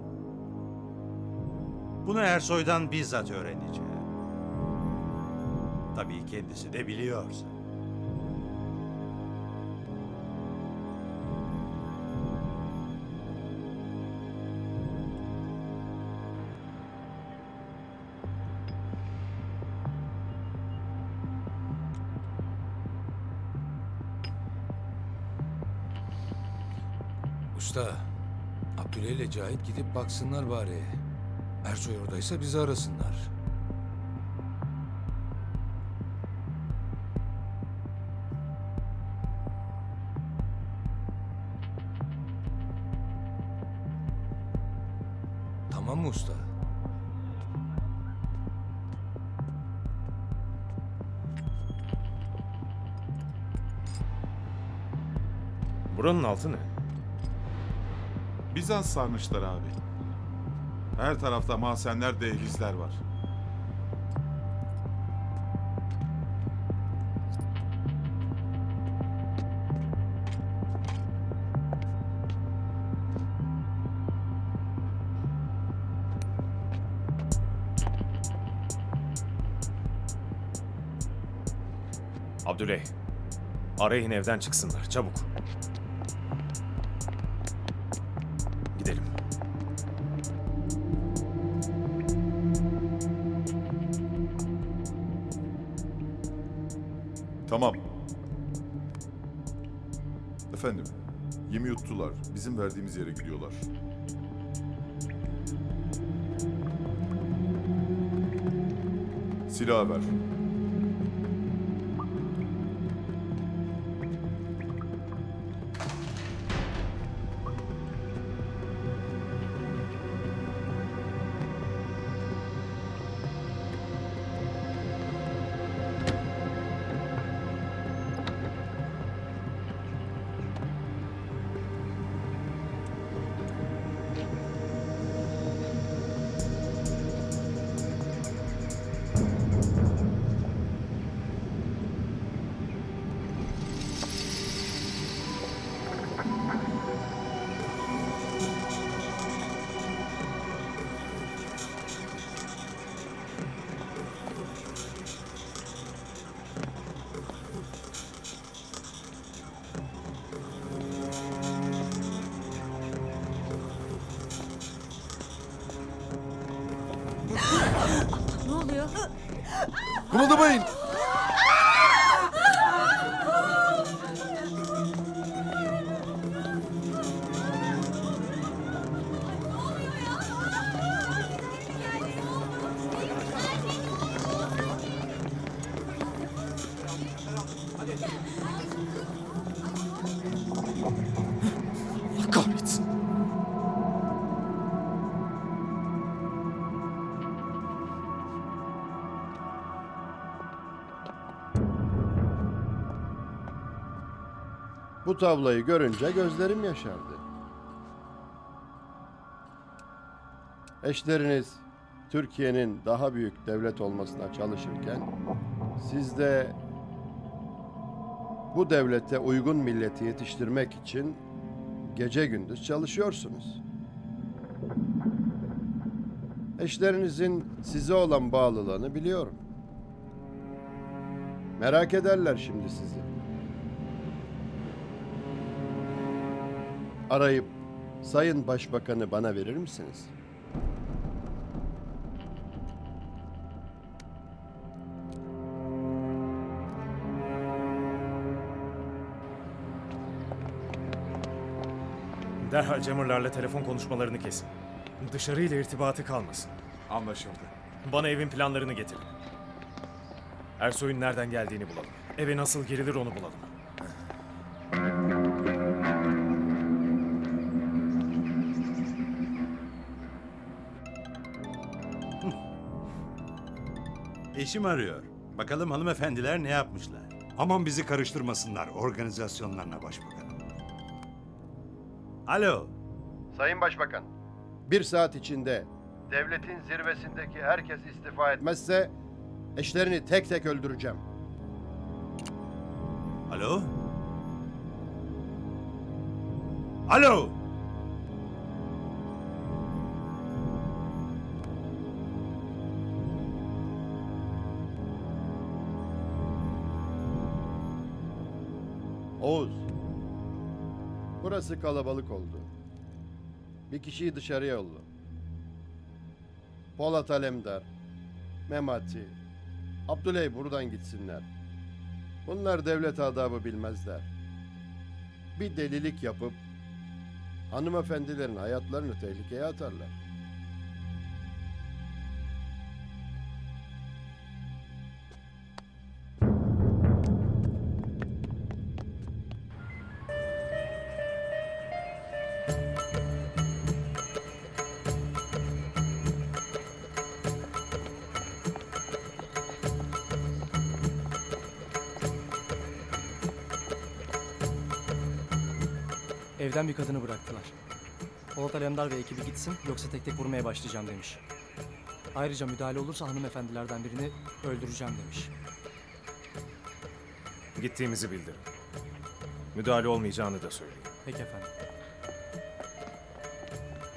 Bunu Ersoy'dan bizzat öğreneceğim. Tabii kendisi de biliyorsa. Usta, Abdülhey ile Cahit gidip baksınlar bari. Ersoy oradaysa bizi arasınlar. Tamam mı usta? Buranın altı ne? Bizans sarmışlar abi. Her tarafta mahzenler, dehlizler var. Abdülhey, arayın evden çıksınlar çabuk. Tamam. Efendim, yemi yuttular. Bizim verdiğimiz yere gidiyorlar. Silah ver. Kımıldamayın. Bu tabloyu görünce gözlerim yaşardı. Eşleriniz Türkiye'nin daha büyük devlet olmasına çalışırken siz de bu devlete uygun milleti yetiştirmek için gece gündüz çalışıyorsunuz. Eşlerinizin size olan bağlılığını biliyorum. Merak ederler şimdi sizi. Arayıp Sayın Başbakan'ı bana verir misiniz? Derhal Cemirlerle telefon konuşmalarını kesin. Dışarıyla irtibatı kalmasın. Anlaşıldı. Bana evin planlarını getirin. Ersoy'un nereden geldiğini bulalım. Eve nasıl girilir onu bulalım. Eşim arıyor. Bakalım hanımefendiler ne yapmışlar? Aman bizi karıştırmasınlar organizasyonlarına başbakanım. Alo. Sayın Başbakan. Bir saat içinde devletin zirvesindeki herkes istifa etmezse eşlerini tek tek öldüreceğim. Alo? Alo! Oğuz. Burası kalabalık oldu. Bir kişiyi dışarıya yolla. Polat Alemdar, Memati, Abdülhey buradan gitsinler. Bunlar devlet adabı bilmezler. Bir delilik yapıp hanımefendilerin hayatlarını tehlikeye atarlar. Evden bir kadını bıraktılar. Polat Alemdar ve ekibi gitsin yoksa tek tek vurmaya başlayacağım demiş. Ayrıca müdahale olursa hanımefendilerden birini öldüreceğim demiş. Gittiğimizi bildirin. Müdahale olmayacağını da söyleyin. Peki efendim.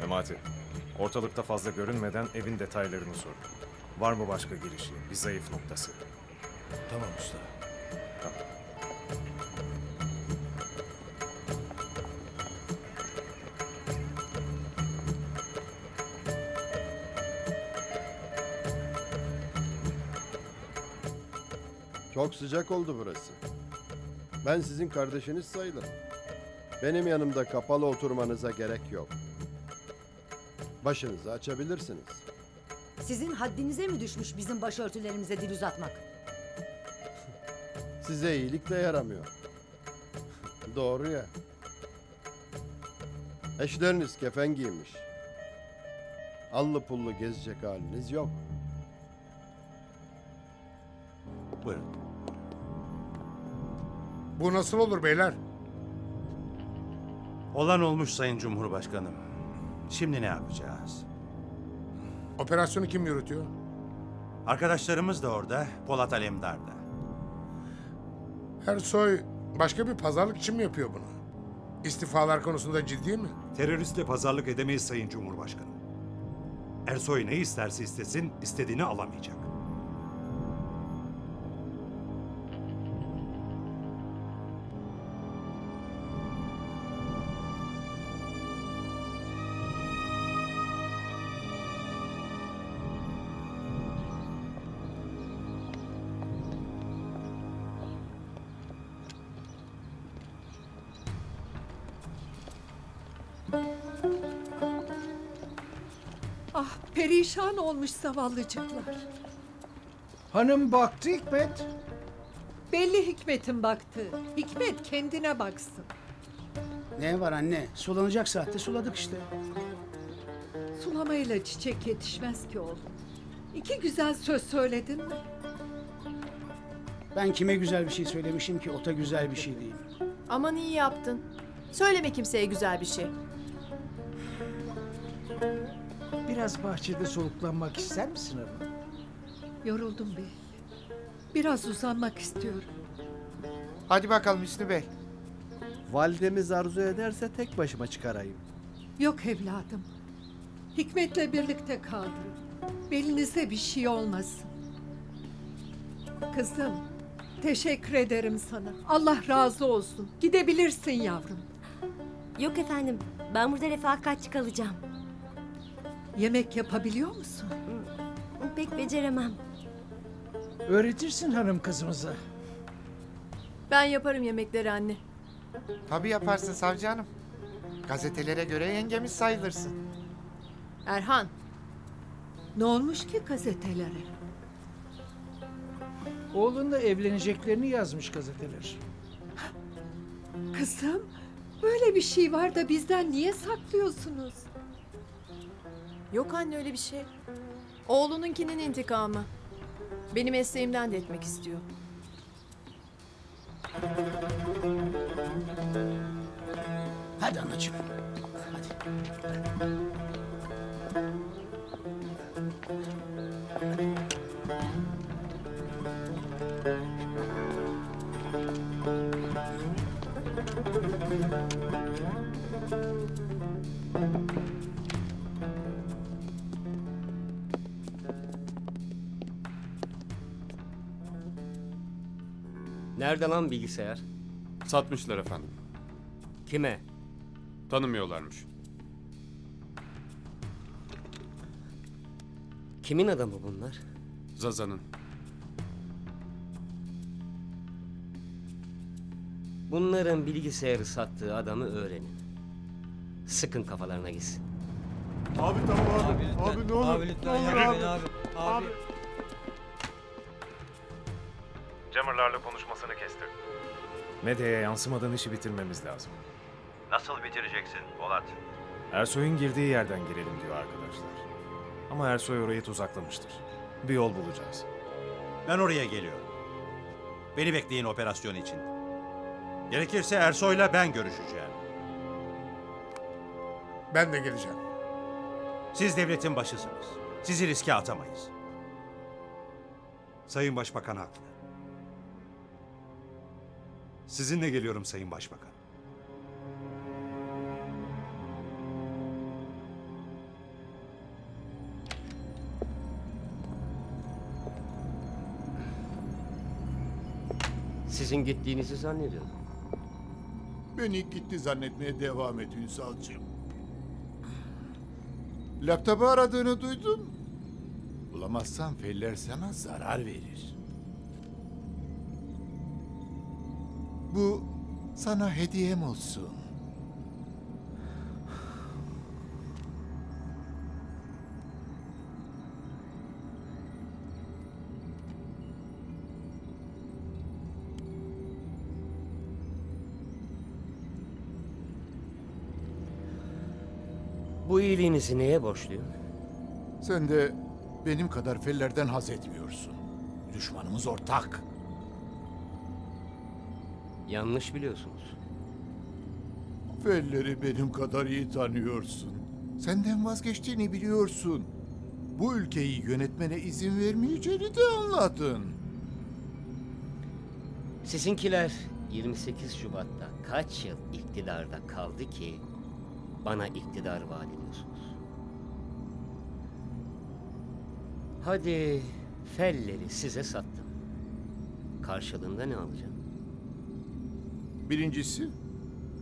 Memati, ortalıkta fazla görünmeden evin detaylarını sor. Var mı başka girişi, bir zayıf noktası? Tamam usta. Tamam. Çok sıcak oldu burası. Ben sizin kardeşiniz sayılırım. Benim yanımda kapalı oturmanıza gerek yok. Başınızı açabilirsiniz. Sizin haddinize mi düşmüş bizim başörtülerimize dil uzatmak? Size iyilik de yaramıyor. Doğru ya. Eşleriniz kefen giymiş. Allı pullu gezecek haliniz yok. Buyurun. Bu nasıl olur beyler? Olan olmuş Sayın Cumhurbaşkanım. Şimdi ne yapacağız? Operasyonu kim yürütüyor? Arkadaşlarımız da orada, Polat Alemdar da. Ersoy başka bir pazarlık için mi yapıyor bunu? İstifalar konusunda ciddi mi? Teröristle pazarlık edemeyiz Sayın Cumhurbaşkanım. Ersoy ne isterse istesin, istediğini alamayacak. Perişan olmuş zavallıcıklar. Hanım baktı Hikmet. Belli Hikmet'in baktığı. Hikmet kendine baksın. Ne var anne? Sulanacak saatte suladık işte. Sulamayla çiçek yetişmez ki oğlum. İki güzel söz söyledin mi? Ben kime güzel bir şey söylemişim ki ota güzel bir şey diyeyim. Aman iyi yaptın. Söyleme kimseye güzel bir şey. Biraz bahçede soluklanmak ister misin ama? Yoruldum bey. Biraz uzanmak istiyorum. Hadi bakalım Hüsnü Bey. Validemiz arzu ederse tek başıma çıkarayım. Yok evladım. Hikmet'le birlikte kaldım. Belinize bir şey olmasın. Kızım, teşekkür ederim sana. Allah razı olsun. Gidebilirsin yavrum. Yok efendim. Ben burada refakatçi kalacağım. Yemek yapabiliyor musun? Pek beceremem. Öğretirsin hanım kızımıza. Ben yaparım yemekleri anne. Tabii yaparsın savcı hanım. Gazetelere göre yengemiz sayılırsın. Erhan. Ne olmuş ki gazetelere? Oğlunla evleneceklerini yazmış gazeteler. Kızım, böyle bir şey var da bizden niye saklıyorsunuz? Yok anne öyle bir şey. Oğlununkinin intikamı. Benim mesleğimden de etmek istiyor. Hadi anacığım. Hadi. Nerede lan bilgisayar? Satmışlar efendim. Kime? Tanımıyorlarmış. Kimin adamı bunlar? Zaza'nın. Bunların bilgisayarı sattığı adamı öğrenin. Sıkın kafalarına gitsin. Abi tamam abi. Abi, abi ne olur. Abi lütfen yapmayın abi. Abi. Cummer'larla konuşmasını kestim. Medya'ya yansımadan işi bitirmemiz lazım. Nasıl bitireceksin Polat? Ersoy'un girdiği yerden girelim diyor arkadaşlar. Ama Ersoy orayı tuzaklamıştır. Bir yol bulacağız. Ben oraya geliyorum. Beni bekleyin operasyon için. Gerekirse Ersoy'la ben görüşeceğim. Ben de geleceğim. Siz devletin başısınız. Sizi riske atamayız. Sayın Başbakan haklı. Sizinle geliyorum Sayın Başbakan. Sizin gittiğinizi zannediyorum. Beni gitti zannetmeye devam et Ünsal'cığım. Laptop'u aradığını duydun. Bulamazsan Feller sana zarar verir. Bu sana hediyem olsun. Bu iyiliğinizi neye borçluyum? Sen de benim kadar Feller'den haz etmiyorsun. Düşmanımız ortak. Yanlış biliyorsunuz. Feller'i benim kadar iyi tanıyorsun. Senden vazgeçtiğini biliyorsun. Bu ülkeyi yönetmene izin vermeyeceğini de anladın. Sizinkiler yirmi sekiz Şubat'ta kaç yıl iktidarda kaldı ki bana iktidar vaat ediyorsunuz? Hadi Feller'i size sattım. Karşılığında ne alacağım? Birincisi,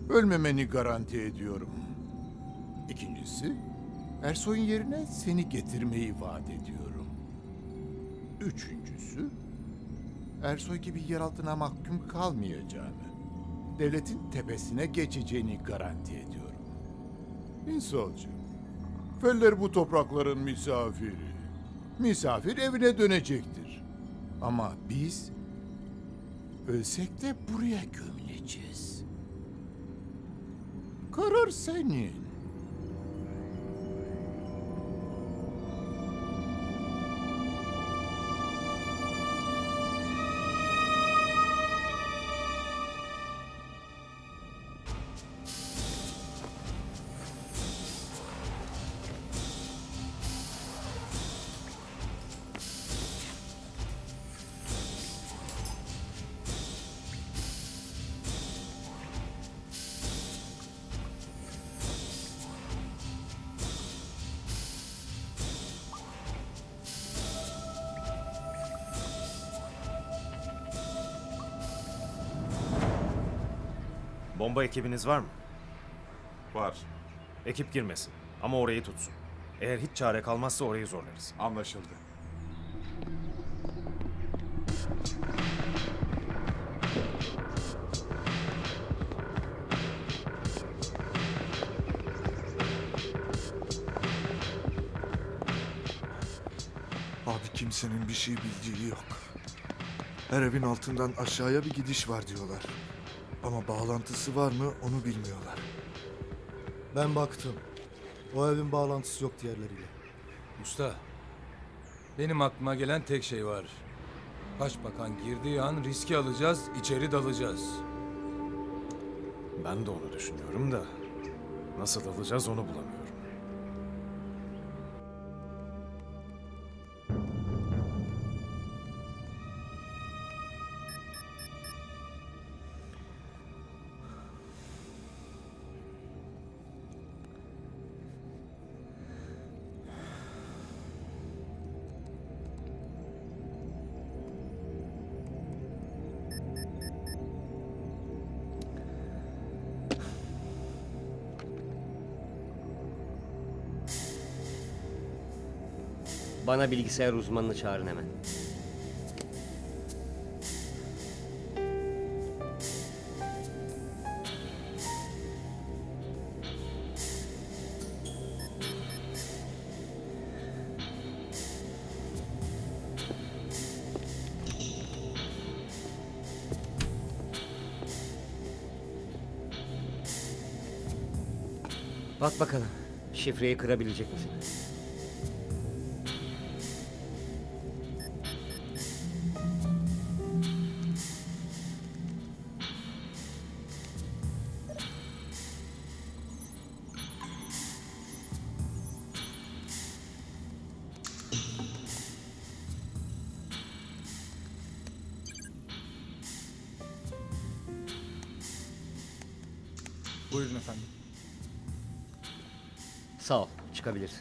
ölmemeni garanti ediyorum. İkincisi, Ersoy'un yerine seni getirmeyi vaat ediyorum. Üçüncüsü, Ersoy gibi yer altına mahkum kalmayacağını, devletin tepesine geçeceğini garanti ediyorum. İnsalcığım, Feller bu toprakların misafiri. Misafir evine dönecektir. Ama biz ölsek de buraya gömüleceğiz. Karar senin. Bomba ekibiniz var mı? Var. Ekip girmesin ama orayı tutsun. Eğer hiç çare kalmazsa orayı zorlarız. Anlaşıldı. Abi kimsenin bir şey bildiği yok. Her evin altından aşağıya bir gidiş var diyorlar. Ama bağlantısı var mı onu bilmiyorlar. Ben baktım. O evin bağlantısı yok diğerleriyle. Usta, benim aklıma gelen tek şey var. Başbakan girdiği an riski alacağız, içeri dalacağız. Ben de onu düşünüyorum da nasıl dalacağız onu bulamıyorum. Bana bilgisayar uzmanını çağırın hemen. Bak bakalım, şifreyi kırabilecek misin? Sağ ol, çıkabilirsin.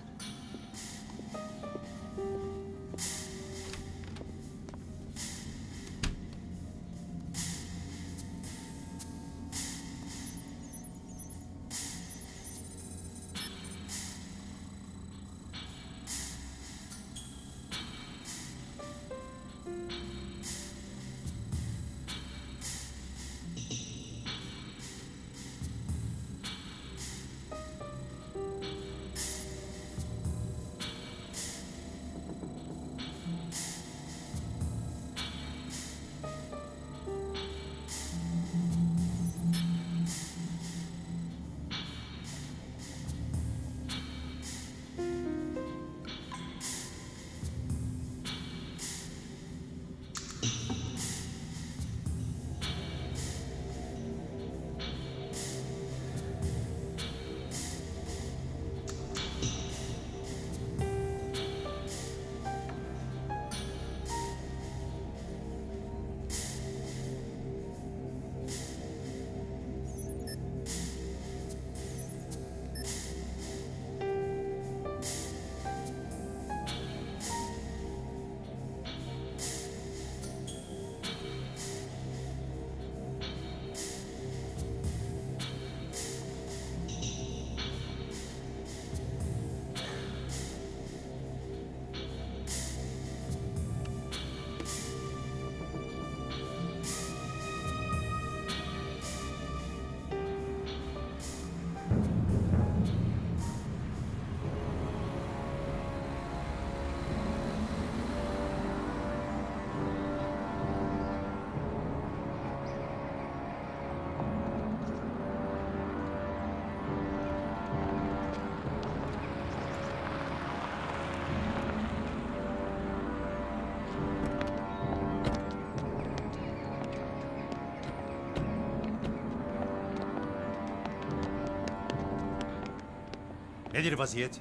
Nedir vaziyet?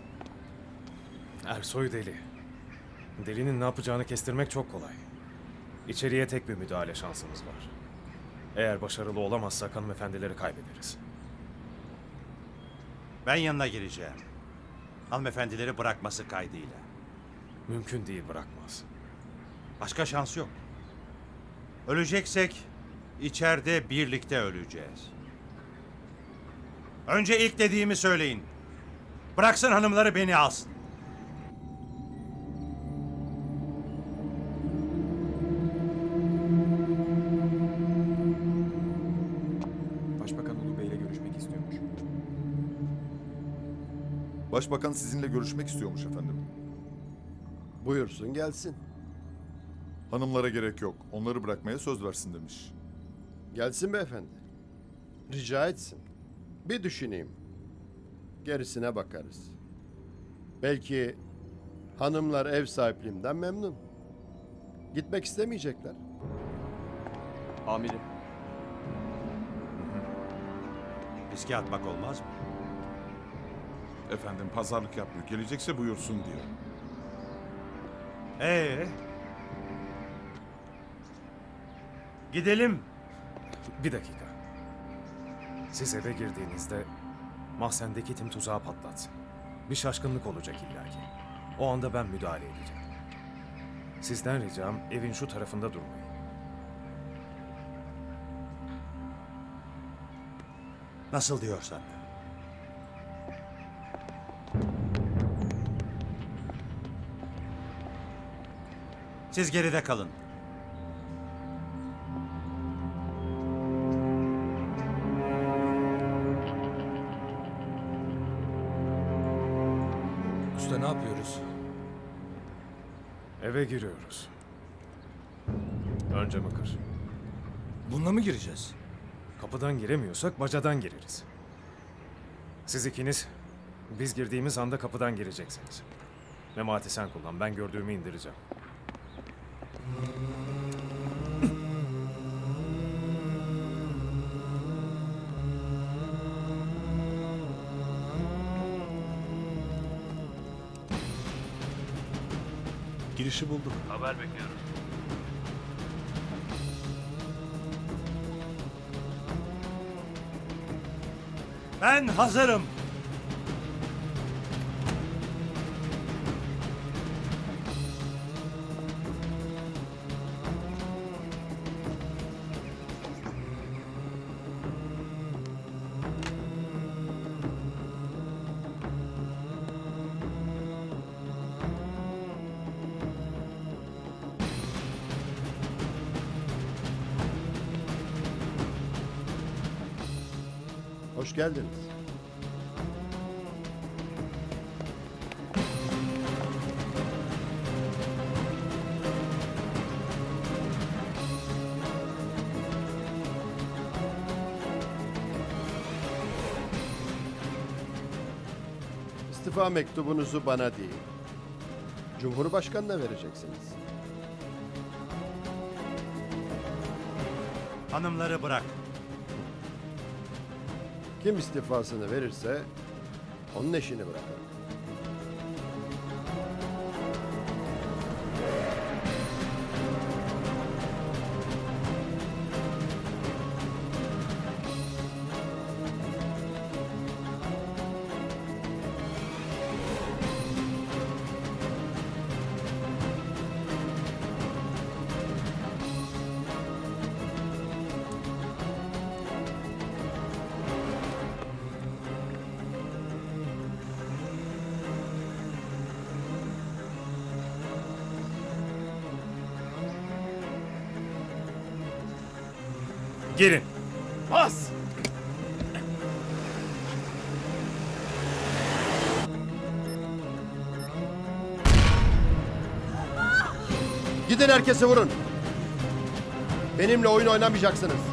Ersoy deli. Delinin ne yapacağını kestirmek çok kolay. İçeriye tek bir müdahale şansımız var. Eğer başarılı olamazsak hanımefendileri kaybederiz. Ben yanına geleceğim. Hanımefendileri bırakması kaydıyla. Mümkün değil, bırakmaz. Başka şans yok. Öleceksek içeride birlikte öleceğiz. Önce ilk dediğimi söyleyin. Bıraksın hanımları beni alsın. Başbakan Ulu Bey'le görüşmek istiyormuş. Başbakan sizinle görüşmek istiyormuş efendim. Buyursun gelsin. Hanımlara gerek yok. Onları bırakmaya söz versin demiş. Gelsin beyefendi. Rica etsin. Bir düşüneyim. Gerisine bakarız. Belki hanımlar ev sahipliğimden memnun. Gitmek istemeyecekler. Amirim. Riske atmak olmaz mı? Efendim pazarlık yapmıyor. Gelecekse buyursun diyor. Ee, gidelim. Bir dakika. Siz eve girdiğinizde mahzendeki tim tuzağı patlatsın. Bir şaşkınlık olacak illaki. O anda ben müdahale edeceğim. Sizden ricam evin şu tarafında durmayın. Nasıl diyorsan. Siz geride kalın. Usta ne yapıyoruz? Eve giriyoruz. Önce bakır. Bununla mı gireceğiz? Kapıdan giremiyorsak bacadan gireriz. Siz ikiniz biz girdiğimiz anda kapıdan gireceksiniz. Memati sen kullan, ben gördüğümü indireceğim. Girişi bulduk. Haber bekliyoruz. Ben hazırım. Hoş geldiniz. İstifa mektubunuzu bana değil, Cumhurbaşkanı'na vereceksiniz. Hanımları bırak. Kim istifasını verirse onun eşini bırakır. Girin. Bas! Gidin herkese vurun. Benimle oyun oynamayacaksınız.